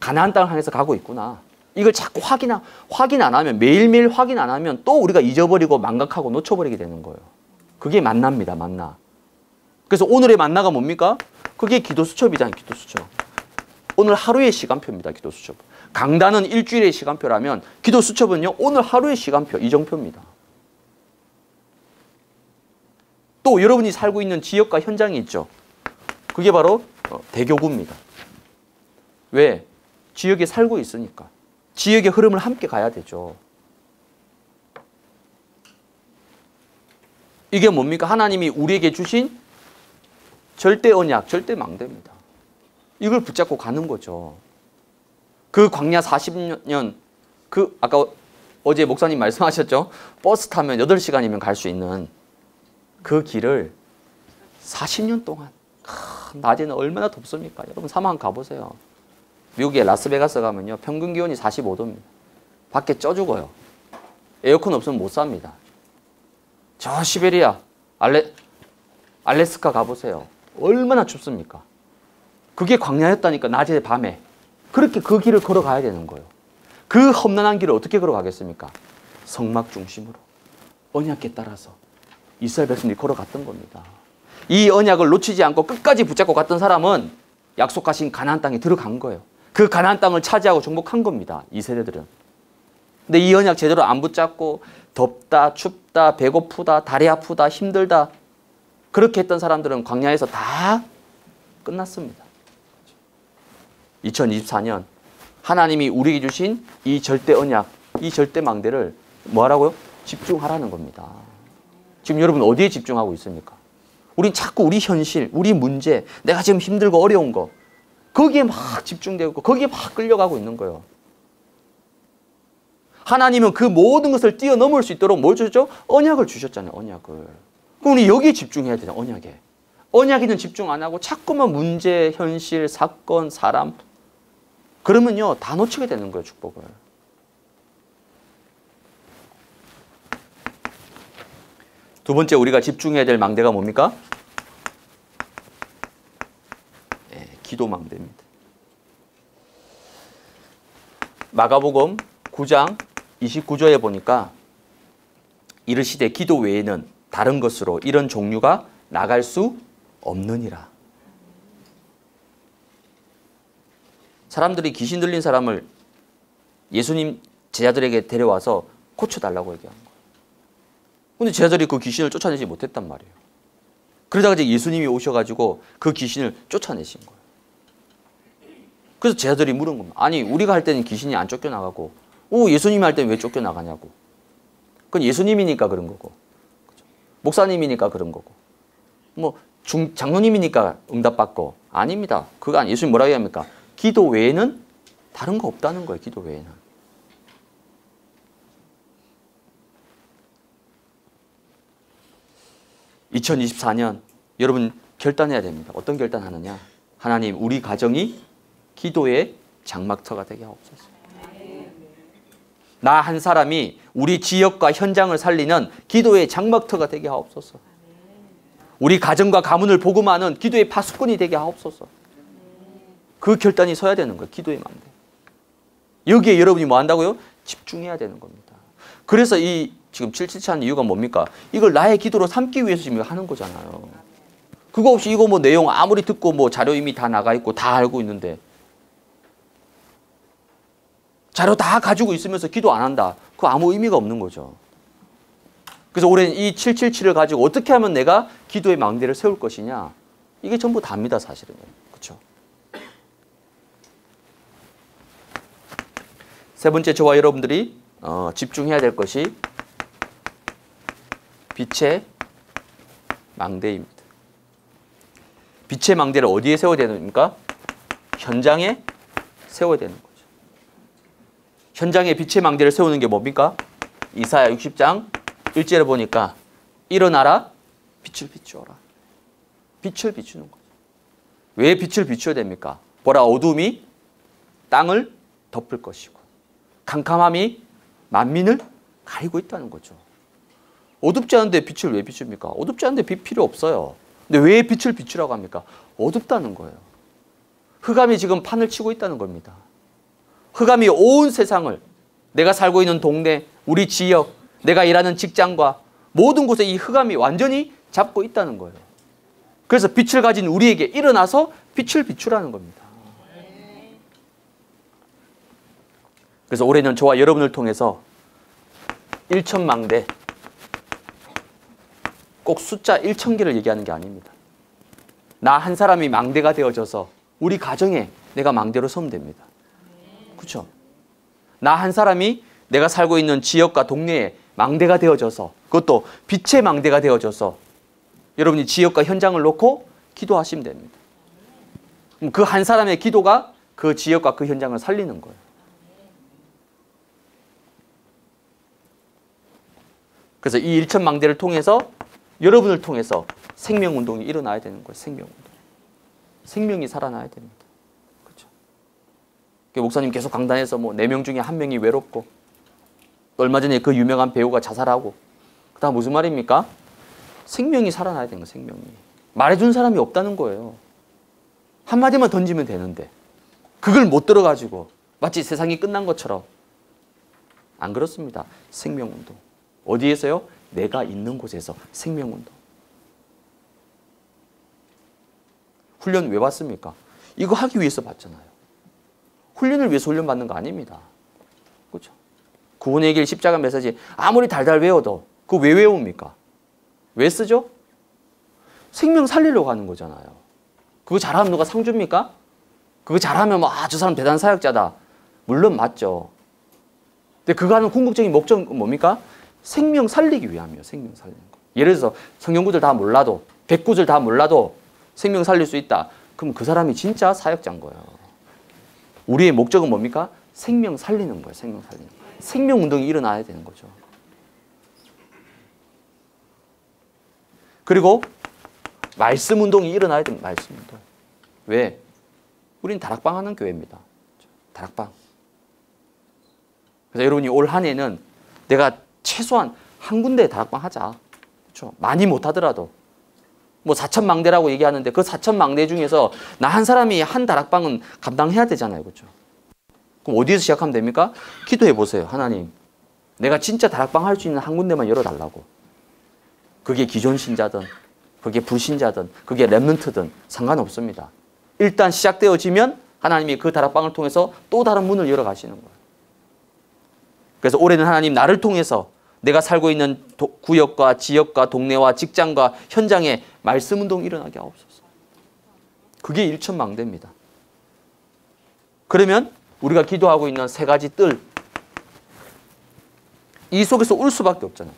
가나안 땅을 향해서 가고 있구나. 이걸 자꾸 확인 안 하면, 매일매일 확인 안 하면 또 우리가 잊어버리고 망각하고 놓쳐버리게 되는 거예요. 그게 만나입니다. 만나. 그래서 오늘의 만나가 뭡니까? 그게 기도 수첩이잖아요. 기도 수첩. 오늘 하루의 시간표입니다. 기도 수첩. 강단은 일주일의 시간표라면 기도 수첩은요, 오늘 하루의 시간표, 이정표입니다. 또 여러분이 살고 있는 지역과 현장이 있죠. 그게 바로 대교구입니다. 왜? 지역에 살고 있으니까. 지역의 흐름을 함께 가야 되죠. 이게 뭡니까? 하나님이 우리에게 주신 절대 언약, 절대 망대입니다. 이걸 붙잡고 가는 거죠. 그 광야 40년, 그 아까 어제 목사님 말씀하셨죠? 버스 타면 8시간이면 갈 수 있는 그 길을 40년 동안, 낮에는 얼마나 덥습니까? 여러분 사막 가보세요. 미국의 라스베가스 가면요, 평균 기온이 45도입니다. 밖에 쪄 죽어요. 에어컨 없으면 못 삽니다. 저 시베리아, 알래스카 가보세요. 얼마나 춥습니까? 그게 광야였다니까, 낮에 밤에. 그렇게 그 길을 걸어가야 되는 거예요. 그 험난한 길을 어떻게 걸어가겠습니까? 성막 중심으로. 언약에 따라서 이스라엘 백성들이 걸어갔던 겁니다. 이 언약을 놓치지 않고 끝까지 붙잡고 갔던 사람은 약속하신 가나안 땅에 들어간 거예요. 그 가나안 땅을 차지하고 정복한 겁니다. 이 세대들은. 근데 이 언약 제대로 안 붙잡고 덥다, 춥다, 배고프다, 다리 아프다, 힘들다 그렇게 했던 사람들은 광야에서 다 끝났습니다. 2024년 하나님이 우리에게 주신 이 절대 언약, 이 절대 망대를 뭐하라고요? 집중하라는 겁니다. 지금 여러분 어디에 집중하고 있습니까? 우린 자꾸 우리 현실, 우리 문제, 내가 지금 힘들고 어려운 거 거기에 막 집중되고 거기에 막 끌려가고 있는 거예요. 하나님은 그 모든 것을 뛰어넘을 수 있도록 뭘 주셨죠? 언약을 주셨잖아요. 언약을. 그럼 우리 여기에 집중해야 돼요. 언약에. 언약에는 집중 안 하고 자꾸만 문제, 현실, 사건, 사람 그러면요 다 놓치게 되는 거예요. 축복을. 두 번째 우리가 집중해야 될 망대가 뭡니까? 기도 망대입니다. 마가복음 9장 29절에 보니까 이르시되 기도 외에는 다른 것으로 이런 종류가 나갈 수 없느니라. 사람들이 귀신 들린 사람을 예수님 제자들에게 데려와서 고쳐달라고 얘기한 거예요. 근데 제자들이 그 귀신을 쫓아내지 못했단 말이에요. 그러다가 이제 예수님이 오셔가지고 그 귀신을 쫓아내신 거예요. 그래서 제자들이 물은 겁니다. 아니, 우리가 할 때는 귀신이 안 쫓겨나가고, 예수님이 할 때는 왜 쫓겨나가냐고. 그건 예수님이니까 그런 거고, 그렇죠? 목사님이니까 그런 거고, 장로님이니까 응답받고. 아닙니다. 그거 아니, 예수님 뭐라고 얘기합니까? 기도 외에는 다른 거 없다는 거예요, 기도 외에는. (2024년) 여러분 결단해야 됩니다. 어떤 결단하느냐? 하나님, 우리 가정이 기도의 장막터가 되게 하옵소서. 나 한 사람이 우리 지역과 현장을 살리는 기도의 장막터가 되게 하옵소서. 우리 가정과 가문을 복음하는 기도의 파수꾼이 되게 하옵소서. 그 결단이 서야 되는 거예요, 기도의 마음대. 여기에 여러분이 뭐 한다고요? 집중해야 되는 겁니다. 그래서 이 지금 777 하는 이유가 뭡니까? 이걸 나의 기도로 삼기 위해서 지금 하는 거잖아요. 그거 없이 이거 내용 아무리 듣고 자료 이미 다 나가 있고 다 알고 있는데, 자료 다 가지고 있으면서 기도 안 한다. 그거 아무 의미가 없는 거죠. 그래서 올해는 이 777을 가지고 어떻게 하면 내가 기도의 망대를 세울 것이냐, 이게 전부 답니다, 사실은. 그렇죠? 세 번째, 저와 여러분들이 집중해야 될 것이 빛의 망대입니다. 빛의 망대를 어디에 세워야 됩니까? 현장에 세워야 되는 거죠. 현장에 빛의 망대를 세우는 게 뭡니까? 이사야 60장 1절에 보니까 일어나라, 빛을 비추어라. 빛을 비추는 거죠. 왜 빛을 비추어야 됩니까? 보라, 어둠이 땅을 덮을 것이고 캄캄함이 만민을 가리고 있다는 거죠. 어둡지 않은데 빛을 왜 비춥니까? 어둡지 않은데 빛 필요 없어요. 근데 왜 빛을 비추라고 합니까? 어둡다는 거예요. 흑암이 지금 판을 치고 있다는 겁니다. 흑암이 온 세상을, 내가 살고 있는 동네, 우리 지역, 내가 일하는 직장과 모든 곳에 이 흑암이 완전히 잡고 있다는 거예요. 그래서 빛을 가진 우리에게 일어나서 빛을 비추라는 겁니다. 그래서 올해는 저와 여러분을 통해서 1,000망대, 꼭 숫자 1,000개를 얘기하는 게 아닙니다. 나 한 사람이 망대가 되어져서 우리 가정에 내가 망대로 서면 됩니다. 그렇죠? 나 한 사람이 내가 살고 있는 지역과 동네에 망대가 되어져서, 그것도 빛의 망대가 되어져서 여러분이 지역과 현장을 놓고 기도하시면 됩니다. 그 한 사람의 기도가 그 지역과 그 현장을 살리는 거예요. 그래서 이 1,000망대를 통해서, 여러분을 통해서 생명운동이 일어나야 되는 거예요. 생명운동. 생명이 살아나야 됩니다. 그렇죠? 목사님 계속 강단에서 4명 중에 1명이 외롭고, 얼마 전에 그 유명한 배우가 자살하고, 그다음 무슨 말입니까? 생명이 살아나야 되는 거예요. 생명이. 말해준 사람이 없다는 거예요. 한마디만 던지면 되는데 그걸 못 들어가지고 마치 세상이 끝난 것처럼. 안 그렇습니다. 생명운동. 어디에서요? 내가 있는 곳에서 생명운동. 훈련 왜 받습니까? 이거 하기 위해서 받잖아요. 훈련을 위해서 훈련 받는 거 아닙니다. 그렇죠? 구원의 길 십자가 메시지 아무리 달달 외워도 그거 왜 외웁니까? 왜 쓰죠? 생명 살리려고 하는 거잖아요. 그거 잘하면 누가 상 줍니까? 그거 잘하면 저 사람 대단한 사역자다. 물론 맞죠. 근데 그거 하는 궁극적인 목적은 뭡니까? 생명 살리기 위함이에요. 생명 살리는 거. 예를 들어서 성경구절 다 몰라도, 100구절 다 몰라도 생명 살릴 수 있다. 그럼 그 사람이 진짜 사역자인 거예요. 우리의 목적은 뭡니까? 생명 살리는 거예요. 생명 살리는 거. 생명 운동이 일어나야 되는 거죠. 그리고 말씀 운동이 일어나야 됩니다. 말씀 운동. 왜? 우린 다락방 하는 교회입니다. 다락방. 그래서 여러분이 올 한 해는 내가 최소한 한 군데 다락방 하자. 그렇죠? 많이 못하더라도 4,000망대라고 얘기하는데 그 4,000망대 중에서 나 한 사람이 한 다락방은 감당해야 되잖아요. 그렇죠? 그럼 어디에서 시작하면 됩니까? 기도해 보세요. 하나님, 내가 진짜 다락방 할 수 있는 한 군데만 열어달라고. 그게 기존 신자든 그게 불신자든 그게 렘넌트든 상관없습니다. 일단 시작되어지면 하나님이 그 다락방을 통해서 또 다른 문을 열어가시는 거예요. 그래서 올해는 하나님 나를 통해서 내가 살고 있는 구역과 지역과 동네와 직장과 현장에 말씀 운동이 일어나게 하옵소서. 그게 일천망대입니다. 그러면 우리가 기도하고 있는 세 가지 뜰, 이 속에서 울 수밖에 없잖아요.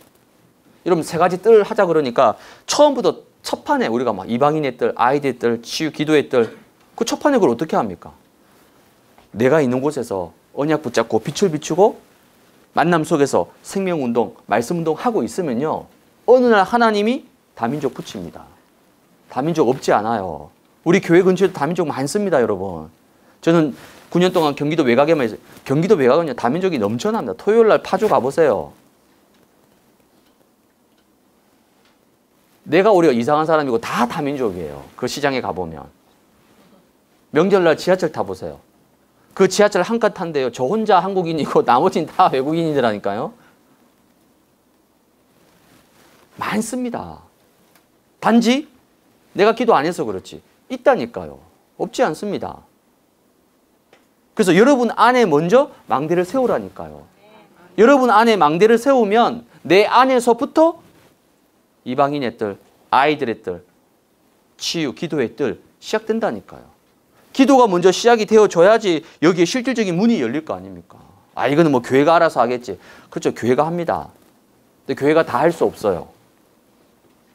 여러분 세 가지 뜰 하자 그러니까 처음부터 첫 판에 우리가 막 이방인의 뜰, 아이들의 뜰, 치유 기도의 뜰, 그 첫 판에 그걸 어떻게 합니까? 내가 있는 곳에서 언약 붙잡고 빛을 비추고 만남 속에서 생명운동, 말씀운동 하고 있으면요. 어느 날 하나님이 다민족 붙입니다. 다민족 없지 않아요. 우리 교회 근처에도 다민족 많습니다, 여러분. 저는 9년 동안 경기도 외곽에만 있어요. 경기도 외곽은요, 다민족이 넘쳐납니다. 토요일 날 파주 가보세요. 내가 오히려 이상한 사람이고 다 다민족이에요. 그 시장에 가보면. 명절날 지하철 타보세요. 그 지하철 한 칸 탄대요. 저 혼자 한국인이고 나머지는 다 외국인이더라니까요. 많습니다. 단지 내가 기도 안 해서 그렇지. 있다니까요. 없지 않습니다. 그래서 여러분 안에 먼저 망대를 세우라니까요. 여러분 안에 망대를 세우면 내 안에서부터 이방인의 뜰, 아이들의 뜰, 치유, 기도의 뜰 시작된다니까요. 기도가 먼저 시작이 되어줘야지 여기에 실질적인 문이 열릴 거 아닙니까? 아, 이거는 뭐 교회가 알아서 하겠지. 그렇죠. 교회가 합니다. 근데 교회가 다 할 수 없어요.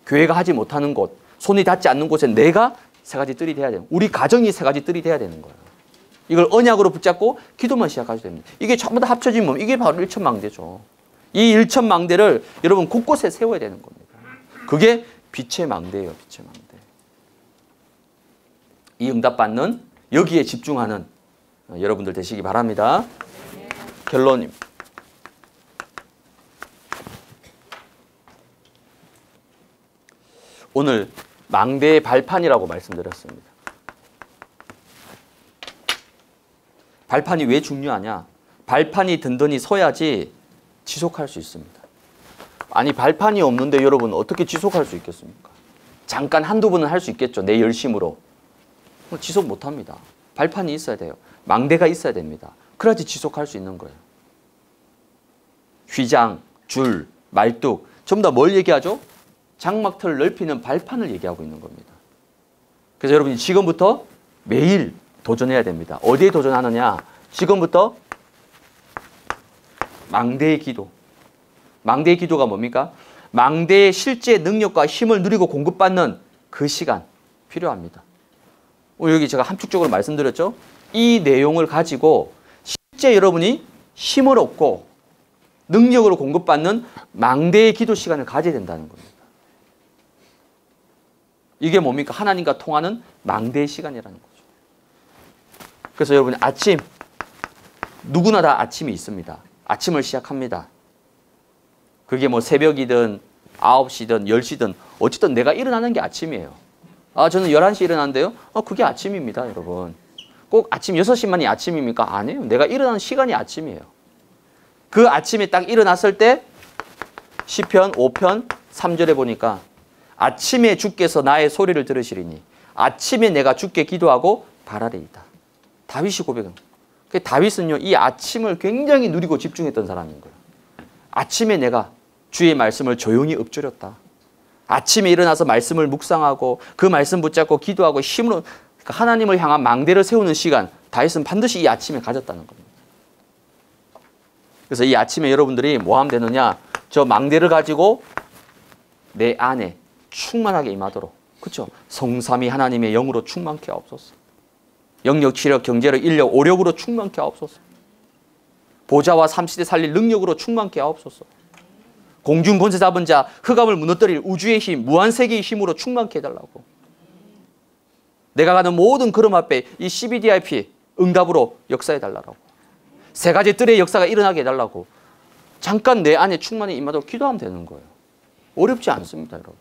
교회가 하지 못하는 곳, 손이 닿지 않는 곳에 내가 세 가지 뜰이 돼야 돼요. 우리 가정이 세 가지 뜰이 돼야 되는 거예요. 이걸 언약으로 붙잡고 기도만 시작하셔도 됩니다. 이게 전부 다 합쳐지면 이게 바로 일천망대죠. 이 일천망대를 여러분 곳곳에 세워야 되는 겁니다. 그게 빛의 망대예요. 빛의 망대. 이 응답받는, 여기에 집중하는 여러분들 되시기 바랍니다. 네. 결론입니다. 오늘 망대의 발판이라고 말씀드렸습니다. 발판이 왜 중요하냐? 발판이 든든히 서야지 지속할 수 있습니다. 아니 발판이 없는데 여러분 어떻게 지속할 수 있겠습니까? 잠깐 한두 번은 할 수 있겠죠. 내 열심으로. 지속 못합니다. 발판이 있어야 돼요. 망대가 있어야 됩니다. 그래야지 지속할 수 있는 거예요. 휘장, 줄, 말뚝 전부 다 뭘 얘기하죠? 장막틀을 넓히는 발판을 얘기하고 있는 겁니다. 그래서 여러분이 지금부터 매일 도전해야 됩니다. 어디에 도전하느냐? 지금부터 망대의 기도. 망대의 기도가 뭡니까? 망대의 실제 능력과 힘을 누리고 공급받는 그 시간 필요합니다. 여기 제가 함축적으로 말씀드렸죠. 이 내용을 가지고 실제 여러분이 힘을 얻고 능력으로 공급받는 망대의 기도 시간을 가져야 된다는 겁니다. 이게 뭡니까? 하나님과 통하는 망대의 시간이라는 거죠. 그래서 여러분 아침, 누구나 다 아침이 있습니다. 아침을 시작합니다. 그게 뭐 새벽이든 9시든 10시든 어쨌든 내가 일어나는 게 아침이에요. 아, 저는 11시에 일어난대요. 그게 아침입니다, 여러분. 꼭 아침 6시만이 아침입니까? 아니에요. 내가 일어나는 시간이 아침이에요. 그 아침에 딱 일어났을 때 시편 5편 3절에 보니까 아침에 주께서 나의 소리를 들으시리니 아침에 내가 주께 기도하고 바라리이다. 다윗이 고백은. 다윗은요, 이 아침을 굉장히 누리고 집중했던 사람인 거예요. 아침에 내가 주의 말씀을 조용히 읊조렸다. 아침에 일어나서 말씀을 묵상하고 그 말씀 붙잡고 기도하고 힘으로 그러니까 하나님을 향한 망대를 세우는 시간 다윗은 반드시 이 아침에 가졌다는 겁니다. 그래서 이 아침에 여러분들이 뭐 하면 되느냐? 저 망대를 가지고 내 안에 충만하게 임하도록. 그렇죠? 성삼위 하나님의 영으로 충만케 하옵소서. 영력, 치력, 경제력, 인력, 오력으로 충만케 하옵소서. 보좌와 삼시대 살릴 능력으로 충만케 하옵소서. 공중 권세 잡은 자, 흑암을 무너뜨릴 우주의 힘, 무한세계의 힘으로 충만케 해달라고. 내가 가는 모든 걸음 앞에 이 CBDIP 응답으로 역사해달라고. 세 가지 뜰의 역사가 일어나게 해달라고. 잠깐 내 안에 충만히 임하도록 기도하면 되는 거예요. 어렵지 않습니다, 여러분.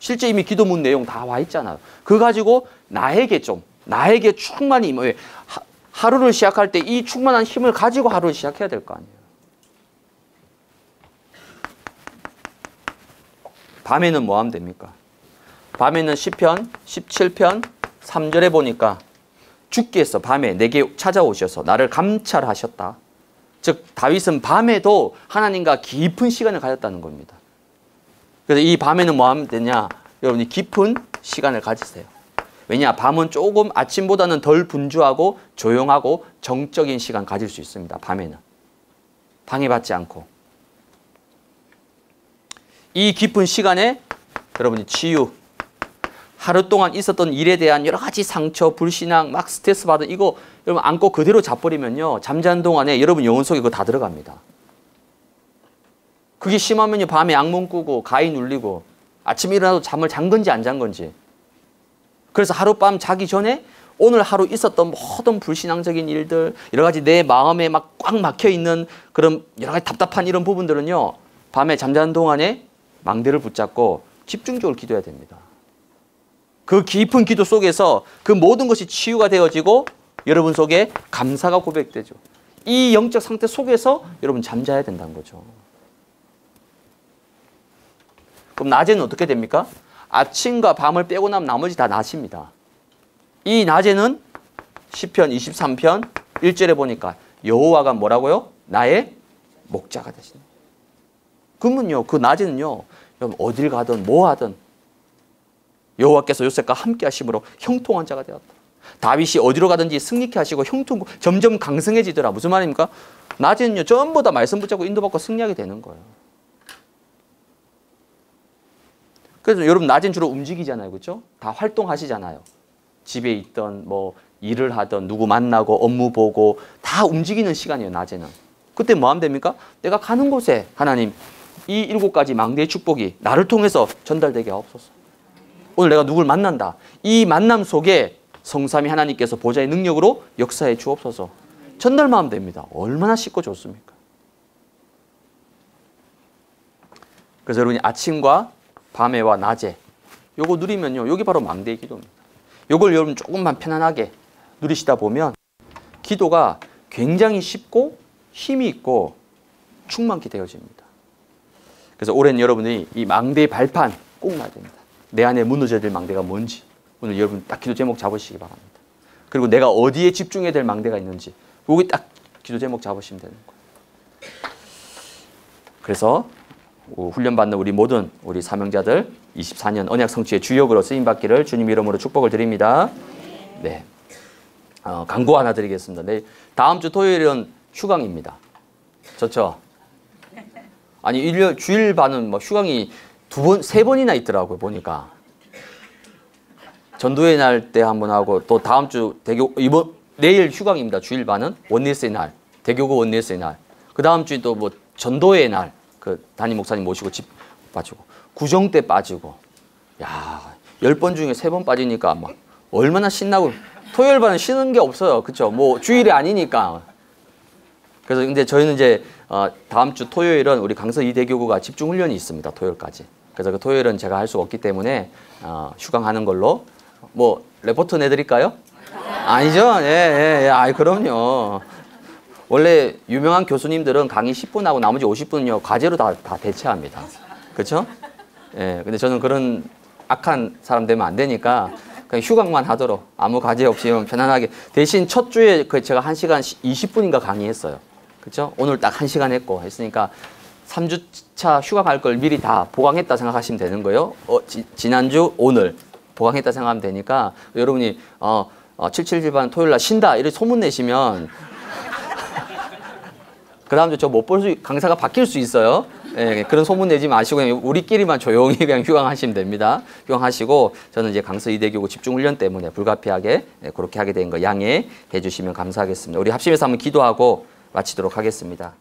실제 이미 기도문 내용 다 와 있잖아요. 그거 가지고 나에게 충만히 임해. 하루를 시작할 때 이 충만한 힘을 가지고 하루를 시작해야 될 거 아니에요. 밤에는 뭐 하면 됩니까? 밤에는 시편 17편 3절에 보니까 주께서 밤에 내게 찾아오셔서 나를 감찰하셨다. 즉 다윗은 밤에도 하나님과 깊은 시간을 가졌다는 겁니다. 그래서 이 밤에는 뭐 하면 되냐? 여러분이 깊은 시간을 가지세요. 왜냐? 밤은 조금 아침보다는 덜 분주하고 조용하고 정적인 시간 가질 수 있습니다. 밤에는. 방해받지 않고. 이 깊은 시간에 여러분이 치유, 하루 동안 있었던 일에 대한 여러 가지 상처, 불신앙, 막 스트레스 받은 이거 여러분 안고 그대로 자버리면요. 잠자는 동안에 여러분 영혼 속에 그거 다 들어갑니다. 그게 심하면요. 밤에 악몽 꾸고 가인 울리고 아침에 일어나도 잠을 잔 건지 안 잔 건지. 그래서 하룻밤 자기 전에 오늘 하루 있었던 모든 불신앙적인 일들, 여러 가지 내 마음에 막 꽉 막혀있는 그런 여러 가지 답답한 이런 부분들은요. 밤에 잠자는 동안에 망대를 붙잡고 집중적으로 기도해야 됩니다. 그 깊은 기도 속에서 그 모든 것이 치유가 되어지고 여러분 속에 감사가 고백되죠. 이 영적 상태 속에서 여러분 잠자야 된다는 거죠. 그럼 낮에는 어떻게 됩니까? 아침과 밤을 빼고 나면 나머지 다 낮입니다. 이 낮에는 시편 23편 1절에 보니까 여호와가 뭐라고요? 나의 목자가 되시네. 그러면요. 그 낮에는요. 여러분 어딜 가든 뭐 하든 여호와께서 요셉과 함께 하심으로 형통한 자가 되었다. 다윗이 어디로 가든지 승리케 하시고 형통고 점점 강성해지더라. 무슨 말입니까? 낮에는요. 전부 다 말씀 붙잡고 인도받고 승리하게 되는 거예요. 그래서 여러분 낮엔 주로 움직이잖아요. 그렇죠? 다 활동하시잖아요. 집에 있던 뭐 일을 하던 누구 만나고 업무 보고 다 움직이는 시간이에요. 낮에는. 그때 뭐 하면 됩니까? 내가 가는 곳에 하나님 이 7가지 망대의 축복이 나를 통해서 전달되게 하옵소서. 오늘 내가 누굴 만난다. 이 만남 속에 성삼위 하나님께서 보좌의 능력으로 역사해 주옵소서. 전달만 하면 됩니다. 얼마나 쉽고 좋습니까? 그래서 여러분이 아침과 밤에와 낮에 요거 누리면요. 요게 바로 망대의 기도입니다. 요걸 여러분 조금만 편안하게 누리시다 보면 기도가 굉장히 쉽고 힘이 있고 충만케 되어집니다. 그래서 올해는 여러분이 이 망대의 발판 꼭 놔야 됩니다. 내 안에 무너져야 될 망대가 뭔지 오늘 여러분 딱 기도 제목 잡으시기 바랍니다. 그리고 내가 어디에 집중해야 될 망대가 있는지 여기 딱 기도 제목 잡으시면 되는 거예요. 그래서 훈련받는 우리 모든 우리 사명자들 24년 언약 성취의 주역으로 쓰임받기를 주님 이름으로 축복을 드립니다. 네, 광고 하나 드리겠습니다. 네, 다음 주 토요일은 휴강입니다. 좋죠? 아니 주일 반은 뭐 휴강이 2번, 3번이나 있더라고요. 보니까 전도회 날 때 한 번 하고 또 다음 주 내일 휴강입니다. 주일 반은 원리스의 날, 대교구 원리스의 날. 그 다음 주에 또 뭐 전도회 날. 그 담임 목사님 모시고 집 빠지고 구정 때 빠지고 야 10번 중에 3번 빠지니까 막 얼마나 신나고 토요일 반은 쉬는 게 없어요. 그렇죠? 뭐 주일이 아니니까. 그래서 근데 저희는 이제 다음 주 토요일은 우리 강서 이대교구가 집중 훈련이 있습니다. 토요일까지. 그래서 그 토요일은 제가 할 수 없기 때문에 휴강하는 걸로 뭐 레포트 내드릴까요? 아니죠? 예. 아이 그럼요. 원래 유명한 교수님들은 강의 10분 하고 나머지 50분은요 과제로 다 대체합니다. 그렇죠? 예, 근데 저는 그런 악한 사람 되면 안 되니까 그냥 휴강만 하도록 아무 과제 없이 편안하게 대신 첫 주에 그 제가 1시간 20분인가 강의했어요. 그렇죠? 오늘 딱 1시간 했고 했으니까 3주차 휴강할 걸 미리 다 보강했다 생각하시면 되는 거예요. 지난주 오늘 보강했다 생각하면 되니까 여러분이 777반 토요일날 쉰다 이렇게 소문내시면 그 다음 주 저 못 볼 수, 강사가 바뀔 수 있어요. 예, 그런 소문 내지 마시고 그냥 우리끼리만 조용히 그냥 휴강하시면 됩니다. 휴강하시고 저는 이제 강서 이대교구 집중훈련 때문에 불가피하게 그렇게 하게 된 거 양해해 주시면 감사하겠습니다. 우리 합심해서 한번 기도하고 마치도록 하겠습니다.